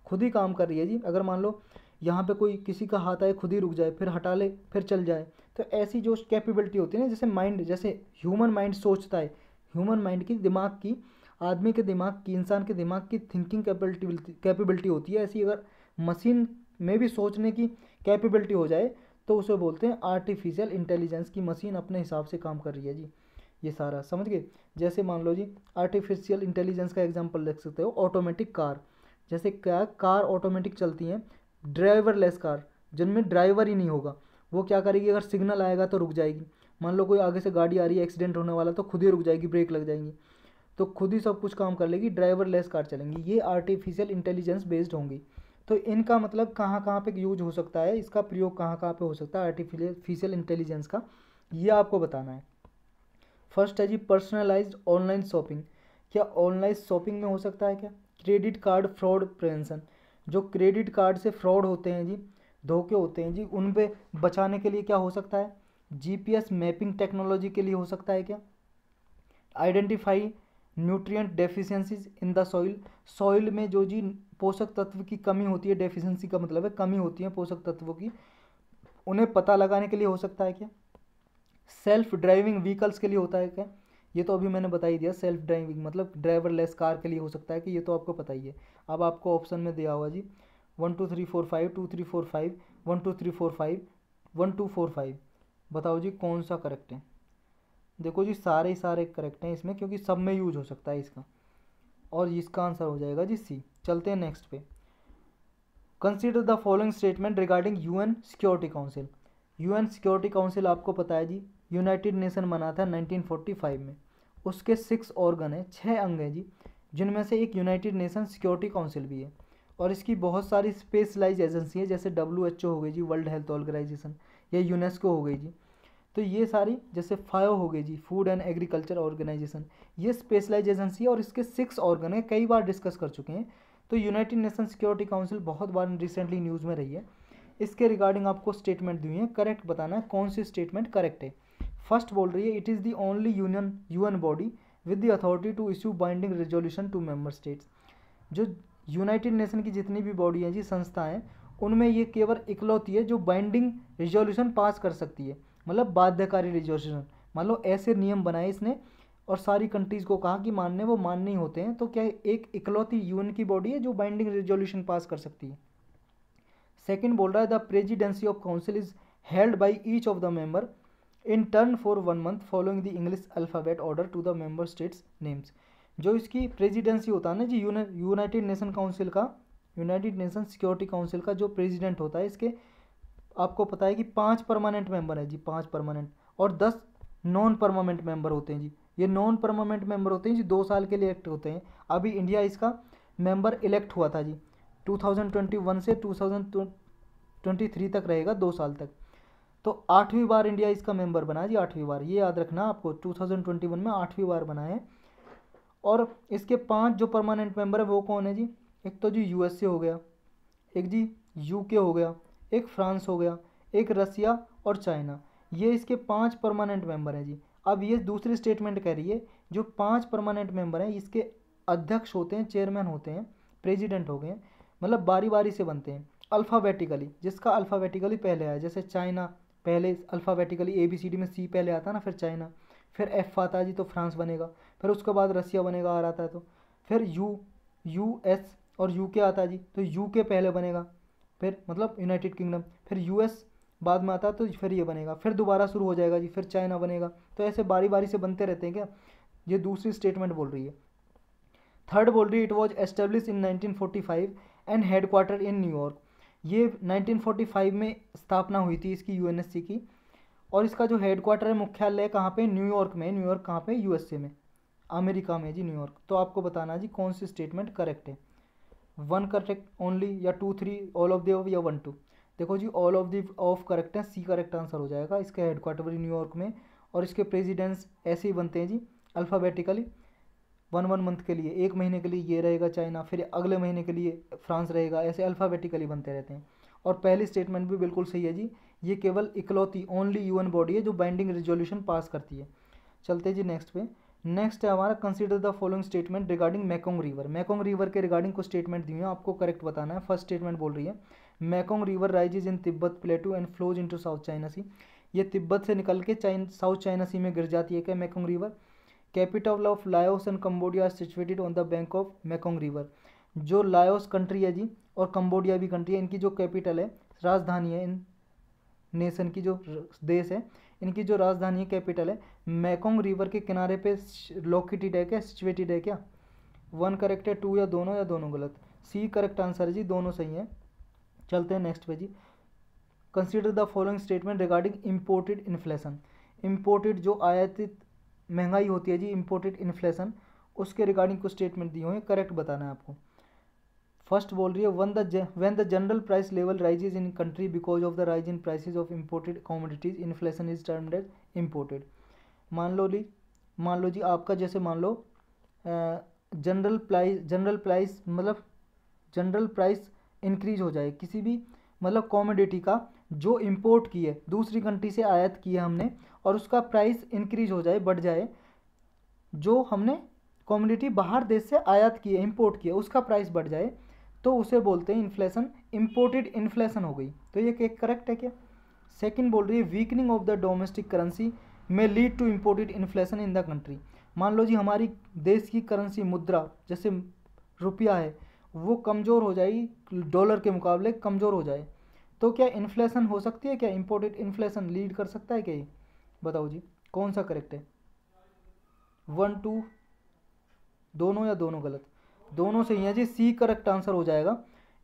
खुद ही काम कर रही है जी। अगर मान लो यहाँ पे कोई किसी का हाथ आए खुद ही रुक जाए, फिर हटा ले, फिर चल जाए, तो ऐसी जो कैपेबिलिटी होती है ना, जैसे माइंड, जैसे ह्यूमन माइंड सोचता है, ह्यूमन माइंड की दिमाग की, आदमी के दिमाग की, इंसान के दिमाग की थिंकिंग कैपेबिलिटी होती है, ऐसी अगर मशीन में भी सोचने की कैपेबिलिटी हो जाए तो उसे बोलते हैं आर्टिफिशियल इंटेलिजेंस, की मशीन अपने हिसाब से काम कर रही है जी। ये सारा समझ गए। जैसे मान लो जी आर्टिफिशियल इंटेलिजेंस का एग्जांपल देख सकते हो, ऑटोमेटिक कार, जैसे क्या कार ऑटोमेटिक चलती हैं, ड्राइवरलेस कार जिनमें ड्राइवर ही नहीं होगा, वो क्या करेगी अगर सिग्नल आएगा तो रुक जाएगी, मान लो कोई आगे से गाड़ी आ रही है एक्सीडेंट होने वाला तो खुद ही रुक जाएगी, ब्रेक लग जाएंगी, तो खुद ही सब कुछ काम कर लेगी, ड्राइवरलेस कार चलेंगी। ये आर्टिफिशियल इंटेलिजेंस बेस्ड होंगी। तो इनका मतलब कहाँ कहाँ पे यूज हो सकता है, इसका प्रयोग कहाँ कहाँ पे हो सकता है आर्टिफिशियल इंटेलिजेंस का, ये आपको बताना है। फर्स्ट है जी पर्सनलाइज्ड ऑनलाइन शॉपिंग। क्या ऑनलाइन शॉपिंग में हो सकता है क्या? क्रेडिट कार्ड फ्रॉड प्रिवेंशन, जो क्रेडिट कार्ड से फ्रॉड होते हैं जी, धोखे होते हैं जी, उन पे बचाने के लिए क्या हो सकता है? GPS मैपिंग टेक्नोलॉजी के लिए हो सकता है क्या? Identify nutrient deficiencies in the soil, soil में जो जी पोषक तत्व की कमी होती है, डेफिशिएंसी का मतलब है कमी होती है पोषक तत्वों की, उन्हें पता लगाने के लिए हो सकता है क्या? सेल्फ ड्राइविंग व्हीकल्स के लिए होता है क्या? ये तो अभी मैंने बता ही दिया, सेल्फ ड्राइविंग मतलब ड्राइवरलेस कार के लिए हो सकता है कि ये तो आपको पता ही है। अब आपको ऑप्शन में दिया हुआ जी 1 2 3 4 5, 2 3 4 5, 1 2 3 4 5, 1 2 4 5, बताओ जी कौन सा करेक्ट है? देखो जी सारे ही सारे करेक्ट हैं इसमें, क्योंकि सब में यूज हो सकता है इसका, और इसका आंसर हो जाएगा जी सी। चलते हैं नेक्स्ट पे। Consider the following statement regarding UN security council. UN security council आपको पता है जी यूनाइटेड नेशन बना था 1945 में। उसके 6 ऑर्गन हैं, 6 अंग हैं जी, जिनमें से एक यूनाइटेड नेशन सिक्योरिटी काउंसिल भी है। और इसकी बहुत सारी स्पेशलाइज एजेंसी है, जैसे WHO हो गई जी, वर्ल्ड हेल्थ ऑर्गेनाइजेशन, या UNESCO हो गई जी। तो ये सारी, जैसे FAO हो गई जी, फूड एंड एग्रीकल्चर ऑर्गेनाइजेशन, ये स्पेशलाइज एजेंसी है और इसके 6 ऑर्गन हैं, कई बार डिस्कस कर चुके हैं। तो यूनाइटेड नेशन सिक्योरिटी काउंसिल बहुत बार रिसेंटली न्यूज़ में रही है। इसके रिगार्डिंग आपको स्टेटमेंट दी हुई है, करेक्ट बताना है कौन सी स्टेटमेंट करेक्ट है। फर्स्ट बोल रही है it is the only UN body with the authority to issue binding resolution to member states. जो यूनाइटेड नेशन की जितनी भी बॉडी हैं जी, संस्थाएं, उनमें ये केवल इकलौती है जो बाइंडिंग रेजोल्यूशन पास कर सकती है, मतलब बाध्यकारी रेजोल्यूशन। मान लो ऐसे नियम बनाए इसने और सारी कंट्रीज़ को कहा कि मानने, वो मानने ही होते हैं। तो क्या एक इकलौती UN की बॉडी है जो बाइंडिंग रेजोल्यूशन पास कर सकती है। सेकेंड बोल रहा है the presidency of council is held by each of the member in turn for 1 month following the English alphabet order to the member states names. जो इसकी प्रेजिडेंसी होता है ना जी यूनाइटेड नेशन काउंसिल का, यूनाइटेड नेशन सिक्योरिटी काउंसिल का जो president होता है, इसके आपको पता है कि 5 परमानेंट मेंबर है जी, 5 परमानेंट और 10 नॉन परमानेंट मेंबर होते हैं जी। ये नॉन परमानेंट मेंबर होते हैं जी, 2 साल के लिए इलेक्ट होते हैं। अभी इंडिया इसका मेंबर इलेक्ट हुआ था जी, 2021 से 2023 तक रहेगा, 2 साल तक। तो 8वीं बार इंडिया इसका मेंबर बना जी, 8वीं बार, ये याद रखना आपको, 2021 में 8वीं बार बना है। और इसके 5 जो परमानेंट मेंबर है वो कौन है जी? एक तो जी USA हो गया, एक जी UK हो गया, एक फ्रांस हो गया, एक रसिया और चाइना। ये इसके 5 परमानेंट मेंबर हैं जी। अब ये दूसरी स्टेटमेंट कह रही है जो 5 परमानेंट मेंबर हैं इसके अध्यक्ष होते हैं, चेयरमैन होते हैं, प्रेसिडेंट हो गए हैं, मतलब बारी बारी से बनते हैं अल्फ़ाबेटिकली, जिसका अल्फ़ाबेटिकली पहले आया। जैसे चाइना पहले अल्फ़ाबेटिकली ABCD में C पहले आता है ना, फिर चाइना, फिर F आता है जी तो फ्रांस बनेगा, फिर उसके बाद रसिया बनेगा, आ रहा है तो फिर US और UK आता है जी तो UK पहले बनेगा, फिर मतलब यूनाइटेड किंगडम, फिर US बाद में आता है तो फिर ये बनेगा, फिर दोबारा शुरू हो जाएगा जी, फिर चाइना बनेगा। तो ऐसे बारी बारी से बनते रहते हैं क्या? ये दूसरी स्टेटमेंट बोल रही है। थर्ड बोल रही है it was establish in 1945 and headquarter in New York. ये 1945 में स्थापना हुई थी इसकी UNSC की, और इसका जो हेडक्वार्टर है, मुख्यालय कहाँ पे? न्यूयॉर्क में। न्यूयॉर्क कहाँ पे? USA में, अमेरिका में जी न्यूयॉर्क। तो आपको बताना जी कौन सी स्टेटमेंट करेक्ट है, 1 करेक्ट ओनली, या 2 3, ऑल ऑफ द ऑफ, या 1 2। देखो जी all of the of correct है, C करेक्ट आंसर हो जाएगा। इसका हेडक्वार्टर न्यूयॉर्क में और इसके प्रेसिडेंट्स ऐसे ही बनते हैं जी अल्फ़ाबेटिकली, 1 1 मंथ के लिए, 1 महीने के लिए ये रहेगा चाइना, फिर अगले महीने के लिए फ्रांस रहेगा, ऐसे अल्फ़ाबेटिकली बनते रहते हैं। और पहली स्टेटमेंट भी बिल्कुल सही है जी, ये केवल इकलौती ओनली UN बॉडी है जो बाइंडिंग रेजोल्यूशन पास करती है। चलते जी नेक्स्ट पे। नेक्स्ट है हमारा consider the following statement regarding मैकोंग रिवर। मैकोंग रिवर के रिगार्डिंग कुछ स्टेटमेंट दी हुई है, आपको करेक्ट बताना है। फर्स्ट स्टेटमेंट बोल रही है मैकोंग रिवर rises in Tibet plateau and flows into South China सी। ये तिब्बत से निकल के साउथ चाइना सी में गिर जाती है क्या मैकोंग रिवर? Capital of Laos and Cambodia situated on the bank of मैकोंग रिवर। जो लायोस कंट्री है जी और कम्बोडिया भी कंट्री है, इनकी जो कैपिटल है, राजधानी है, इन नेशन की जो देश है, इनकी जो राजधानी है, कैपिटल है, मैकोंग रिवर के किनारे पे लोकेटेड है क्या? सिचुएटेड है क्या? 1 करेक्ट है, 2 या दोनों, या दोनों गलत? C करेक्ट आंसर है जी, दोनों सही है। चलते हैं नेक्स्ट पे जी। Consider the following statement regarding imported inflation. Imported जो आयातित महंगाई होती है जी, इम्पोर्टेड इन्फ्लेशन, उसके रिगार्डिंग कुछ स्टेटमेंट दिए हुए हैं, करेक्ट बताना है आपको। फर्स्ट बोल रही है when the general price level rises in country because of the rise in prices of imported commodities inflation is termed as imported. मान लो जी आपका जैसे मान लो जनरल प्राइस मतलब जनरल प्राइस इंक्रीज हो जाए किसी भी मतलब कॉमोडिटी का जो इम्पोर्ट की है, दूसरी कंट्री से आयात की है हमने, और उसका प्राइस इंक्रीज हो जाए, बढ़ जाए, जो हमने कॉमोडिटी बाहर देश से आयात की है, इम्पोर्ट की है, उसका प्राइस बढ़ जाए तो उसे बोलते हैं इन्फ्लेशन, इम्पोर्टेड इन्फ्लेशन हो गई। तो ये करेक्ट है क्या? सेकंड बोल रही है weakening of the domestic currency may lead to imported inflation in the country. मान लो जी हमारी देश की करेंसी मुद्रा जैसे रुपया है वो कमज़ोर हो जाएगी, डॉलर के मुकाबले कमज़ोर हो जाए तो क्या इन्फ्लेशन हो सकती है? क्या इम्पोर्टेड इन्फ्लेशन लीड कर सकता है क्या? ये बताओ जी कौन सा करेक्ट है? 1, 2 दोनों या दोनों गलत? दोनों सही है जी, सी करेक्ट आंसर हो जाएगा।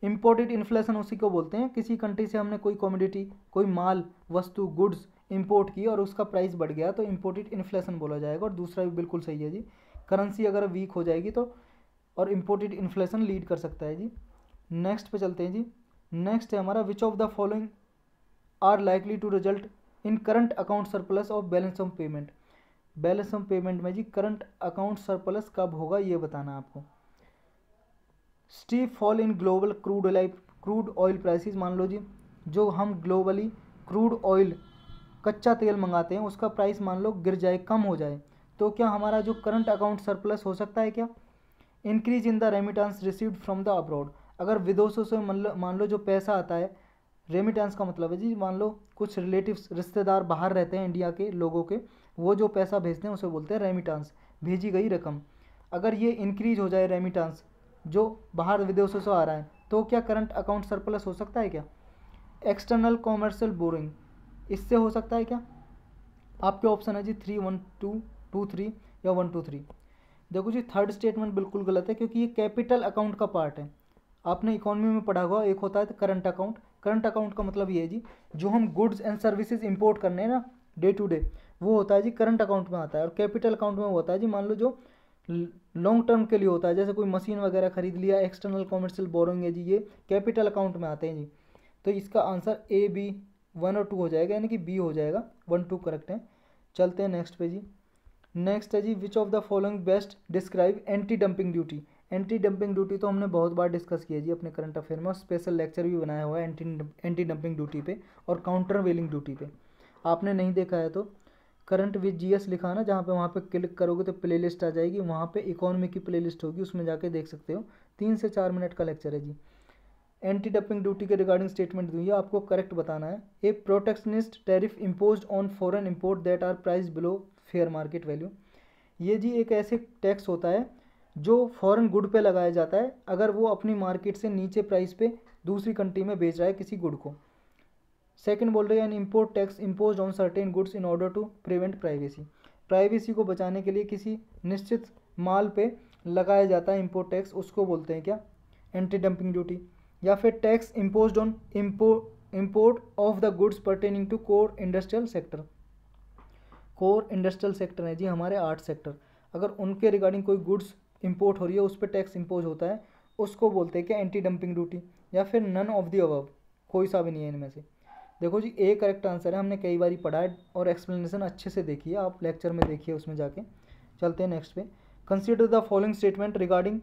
इम्पोर्टेड इन्फ्लेशन उसी को बोलते हैं, किसी कंट्री से हमने कोई कॉमोडिटी, कोई माल, वस्तु, गुड्स इंपोर्ट की और उसका प्राइस बढ़ गया तो इम्पोर्टेड इन्फ्लेशन बोला जाएगा। और दूसरा भी बिल्कुल सही है जी, करेंसी अगर वीक हो जाएगी तो और इम्पोर्टेड इन्फ्लेशन लीड कर सकता है जी। नेक्स्ट पे चलते हैं जी। नेक्स्ट है हमारा which of the following are likely to result in current account surplus of balance of payment. Balance of payment में जी करंट अकाउंट सरप्लस कब होगा ये बताना आपको। Steep fall in global crude oil prices. मान लो जी जो हम ग्लोबली क्रूड ऑयल, कच्चा तेल मंगाते हैं, उसका प्राइस मान लो गिर जाए, कम हो जाए तो क्या हमारा जो करंट अकाउंट सरप्लस हो सकता है क्या? Increase in the remittance received from the abroad. अगर विदेशों से मान लो जो पैसा आता है, रेमिटेंस का मतलब है जी मान लो कुछ रिलेटिव्स, रिश्तेदार बाहर रहते हैं इंडिया के लोगों के, वो जो पैसा भेजते हैं उसे बोलते हैं रेमिटेंस, भेजी गई रकम। अगर ये इंक्रीज हो जाए रेमिटेंस जो बाहर विदेशों से आ रहा है तो क्या करंट अकाउंट सरप्लस हो सकता है क्या? एक्सटर्नल कॉमर्शियल बोरिंग, इससे हो सकता है क्या? आपके ऑप्शन है जी 3, 1, 2, 2, 3 या 1, 2, 3। देखो जी थर्ड स्टेटमेंट बिल्कुल गलत है क्योंकि ये कैपिटल अकाउंट का पार्ट है। आपने इकोनॉमी में पढ़ा हुआ एक होता है करंट अकाउंट। करंट अकाउंट का मतलब ये है जी जो हम गुड्स एंड सर्विसेज इंपोर्ट करने हैं ना डे टू डे, वो होता है जी करंट अकाउंट में आता है। और कैपिटल अकाउंट में होता है जी मान लो जो लॉन्ग टर्म के लिए होता है, जैसे कोई मशीन वगैरह खरीद लिया, एक्सटर्नल कॉमर्शियल बोरिंग है जी, ये कैपिटल अकाउंट में आते हैं जी। तो इसका आंसर A, B 1 और 2 हो जाएगा, यानी कि B हो जाएगा। 1, 2 करेक्ट है। चलते हैं नेक्स्ट पे जी। नेक्स्ट है जी which of the following best describe anti dumping duty. Anti dumping duty तो हमने बहुत बार डिस्कस किया जी अपने करंट अफेयर में, और स्पेशल लेक्चर भी बनाया हुआ है एंटी डंपिंग ड्यूटी पे और काउंटर वेलिंग ड्यूटी पे। आपने नहीं देखा है तो करंट विद GS लिखा ना जहाँ पे, वहाँ पे क्लिक करोगे तो प्लेलिस्ट आ जाएगी, वहाँ पे इकोनॉमी की प्लेलिस्ट होगी, उसमें जाके देख सकते हो। 3 से 4 मिनट का लेक्चर है जी। एंटी डंपिंग ड्यूटी के रिगार्डिंग स्टेटमेंट दूंगी आपको, करेक्ट बताना है। A protectionist tariff impose on foreign import that are price below fair market value. ये जी एक ऐसे टैक्स होता है जो फॉरेन गुड पे लगाया जाता है अगर वो अपनी मार्केट से नीचे प्राइस पे दूसरी कंट्री में बेच रहा है किसी गुड को। सेकंड बोल रहे हैं an import tax impose on certain goods in order to prevent privacy. Privacy को बचाने के लिए किसी निश्चित माल पे लगाया जाता है इम्पोर्ट टैक्स, उसको बोलते हैं क्या? Anti dumping duty. या फिर tax impose on import of the goods pertaining to core industrial sector. Core industrial sector है जी हमारे 8 सेक्टर, अगर उनके रिगार्डिंग कोई गुड्स इम्पोर्ट हो रही है उस पर टैक्स इम्पोज होता है, उसको बोलते हैं क्या? Anti dumping duty. या फिर नन ऑफ द अबव, कोई सा भी नहीं है इनमें से। देखो जी ए करेक्ट आंसर है, हमने कई बार पढ़ा है और एक्सप्लेनेशन अच्छे से देखी है, आप लेक्चर में देखिए उसमें जाके। चलते हैं नेक्स्ट पे। Consider the following statement regarding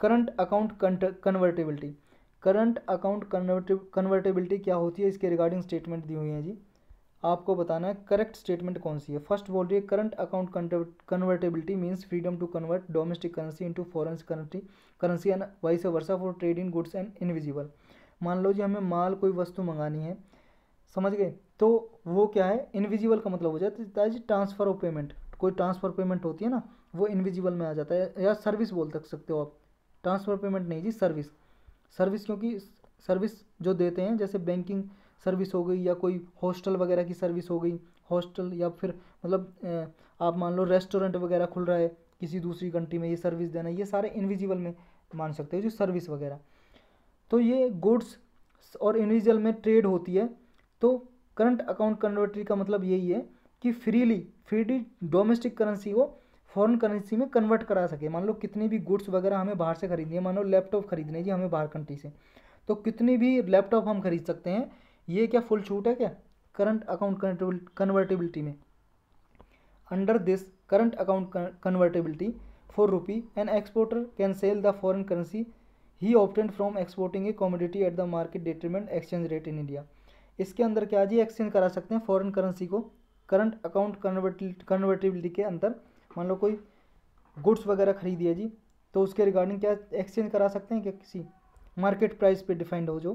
current account convertibility. Current account convertibility क्या होती है इसके रिगार्डिंग स्टेटमेंट दी हुई है जी, आपको बताना है करेक्ट स्टेटमेंट कौन सी है। फर्स्ट बोल रही है current account convertibility means freedom to convert domestic currency into foreign currency and vice versa for trade in goods and invisible. मान लो जी हमें माल, कोई वस्तु मंगानी है, समझ गए, तो वो क्या है? इनविजिबल का मतलब हो जाता है जी ट्रांसफर ऑफ पेमेंट। कोई ट्रांसफर पेमेंट होती है ना, वो इनविजिबल में आ जाता है, या सर्विस बोल सकते हो आप। ट्रांसफर पेमेंट नहीं जी, सर्विस क्योंकि सर्विस जो देते हैं जैसे बैंकिंग सर्विस हो गई, या कोई हॉस्टल वगैरह की सर्विस हो गई, हॉस्टल, या फिर मतलब आप मान लो रेस्टोरेंट वगैरह खुल रहा है किसी दूसरी कंट्री में, ये सर्विस देना, ये सारे इनविजिबल में मान सकते हो जो सर्विस वगैरह। तो ये गुड्स और इनविजिबल में ट्रेड होती है। तो करंट अकाउंट कन्वर्टरी का मतलब यही है कि फ्रीली डोमेस्टिक करेंसी को फॉरेन करेंसी में कन्वर्ट करा सके। मान लो कितनी भी गुड्स वगैरह हमें बाहर से खरीदनी है, मान लो लैपटॉप खरीदने जी हमें बाहर कंट्री से, तो कितनी भी लैपटॉप हम खरीद सकते हैं। ये क्या फुल छूट है क्या करंट अकाउंट कन्वर्टेबिलिटी में? Under this current account convertibility for rupee an exporter can sell the foreign currency he obtain from exporting a commodity at the market determined exchange rate in India. इसके अंदर क्या जी exchange करा सकते हैं foreign currency को current account convertibility के अंदर। मान लो कोई गुड्स वगैरह खरीदी है जी, तो उसके रिगार्डिंग क्या एक्सचेंज करा सकते हैं क्या किसी मार्केट प्राइस पे डिफाइंड हो जो।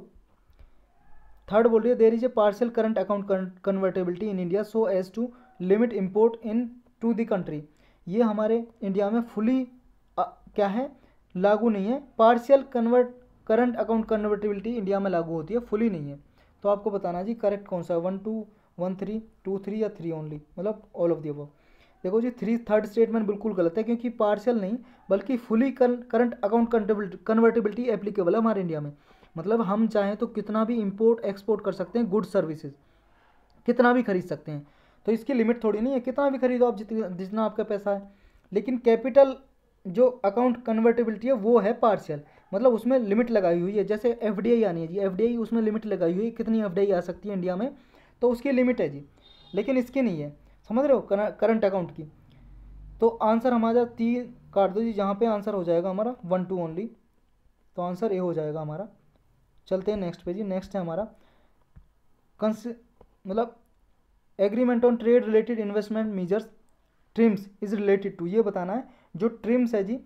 थर्ड बोल रही है there is a partial current account convertibility in India so as to limit import in to the country. ये हमारे इंडिया में फुली क्या है लागू नहीं है, partial current account convertibility India में लागू होती है, फुली नहीं है। तो आपको बताना जी करेक्ट कौन सा है, 1, 2, 1, 3, 2, 3 या 3 ओनली, मतलब ऑल ऑफ दी अबव। देखो जी थर्ड स्टेटमेंट बिल्कुल गलत है क्योंकि पार्शियल नहीं बल्कि fully current account convertibility applicable है हमारे इंडिया में। मतलब हम चाहें तो कितना भी इंपोर्ट एक्सपोर्ट कर सकते हैं, गुड सर्विसेज कितना भी खरीद सकते हैं। तो इसकी लिमिट थोड़ी नहीं है, कितना भी खरीदो आप जितना आपका पैसा है। लेकिन कैपिटल जो अकाउंट कन्वर्टेबिलिटी है वो है पार्शियल, मतलब उसमें लिमिट लगाई हुई है। जैसे एफडीआई आनी है जी, एफडीआई उसमें लिमिट लगाई हुई है कितनी एफडीआई आ सकती है इंडिया में, तो उसकी लिमिट है जी, लेकिन इसकी नहीं है। समझ रहे हो करंट अकाउंट की। तो आंसर हमारा 3 काट दो जी, जहाँ पे आंसर हो जाएगा हमारा 1, 2 ओनली, तो आंसर ए हो जाएगा हमारा। चलते हैं नेक्स्ट पे जी। नेक्स्ट है हमारा मतलब agreement on trade related investment measures TRIMS is related to. ये बताना है जो ट्रिम्स है जी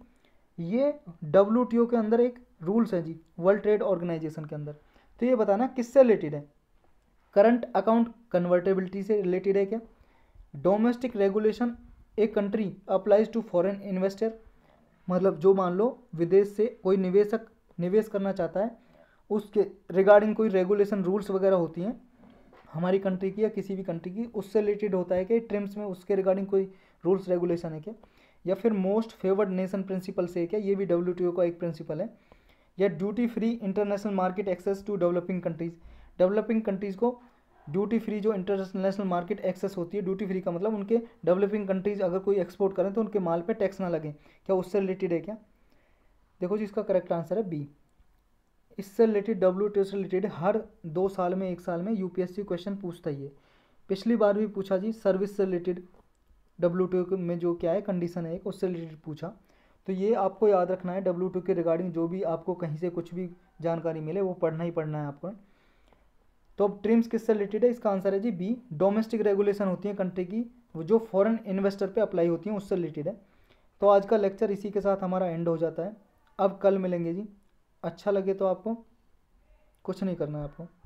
ये WTO के अंदर एक रूल्स है जी, वर्ल्ड ट्रेड ऑर्गेनाइजेशन के अंदर। तो ये बताना किससे रिलेटेड है, करंट अकाउंट कन्वर्टेबिलिटी से रिलेटेड है क्या? Domestic regulation a country applies to foreign investor, मतलब जो मान लो विदेश से कोई निवेशक निवेश करना चाहता है उसके रिगार्डिंग कोई रेगुलेशन रूल्स वगैरह होती हैं हमारी कंट्री की या किसी भी कंट्री की, उससे रिलेटेड होता है कि ट्रिम्स में उसके रिगार्डिंग कोई रूल्स रेगुलेशन है क्या? या फिर मोस्ट फेवर्ड नेशन प्रिंसिपल से है क्या? ये भी WTO का एक प्रिंसिपल है। या duty free international market access to developing countries, developing countries को ड्यूटी फ्री जो इंटरनेशनल मार्केट एक्सेस होती है, ड्यूटी फ्री का मतलब उनके डेवलपिंग कंट्रीज़ अगर कोई एक्सपोर्ट करें तो उनके माल पे टैक्स ना लगे, क्या उससे रिलेटेड है क्या? देखो जी इसका करेक्ट आंसर है B। इससे रिलेटेड WTO से रिलेटेड हर 2 साल में 1 साल में UPSC क्वेश्चन पूछता ही है। पिछली बार भी पूछा जी, सर्विस से रिलेटेड WTO में जो क्या है कंडीशन है एक, उससे रिलेटेड पूछा। तो ये आपको याद रखना है WTO के रिगार्डिंग, जो भी आपको कहीं से कुछ भी जानकारी मिले वो पढ़ना ही पढ़ना है आपको। तो अब ट्रिम्स किससे रिलेटेड है, इसका आंसर है जी B। डोमेस्टिक रेगुलेशन होती है कंट्री की जो फॉरेन इन्वेस्टर पे अप्लाई होती हैं, उससे रिलेटेड है। तो आज का लेक्चर इसी के साथ हमारा एंड हो जाता है। अब कल मिलेंगे जी। अच्छा लगे तो आपको कुछ नहीं करना है, आपको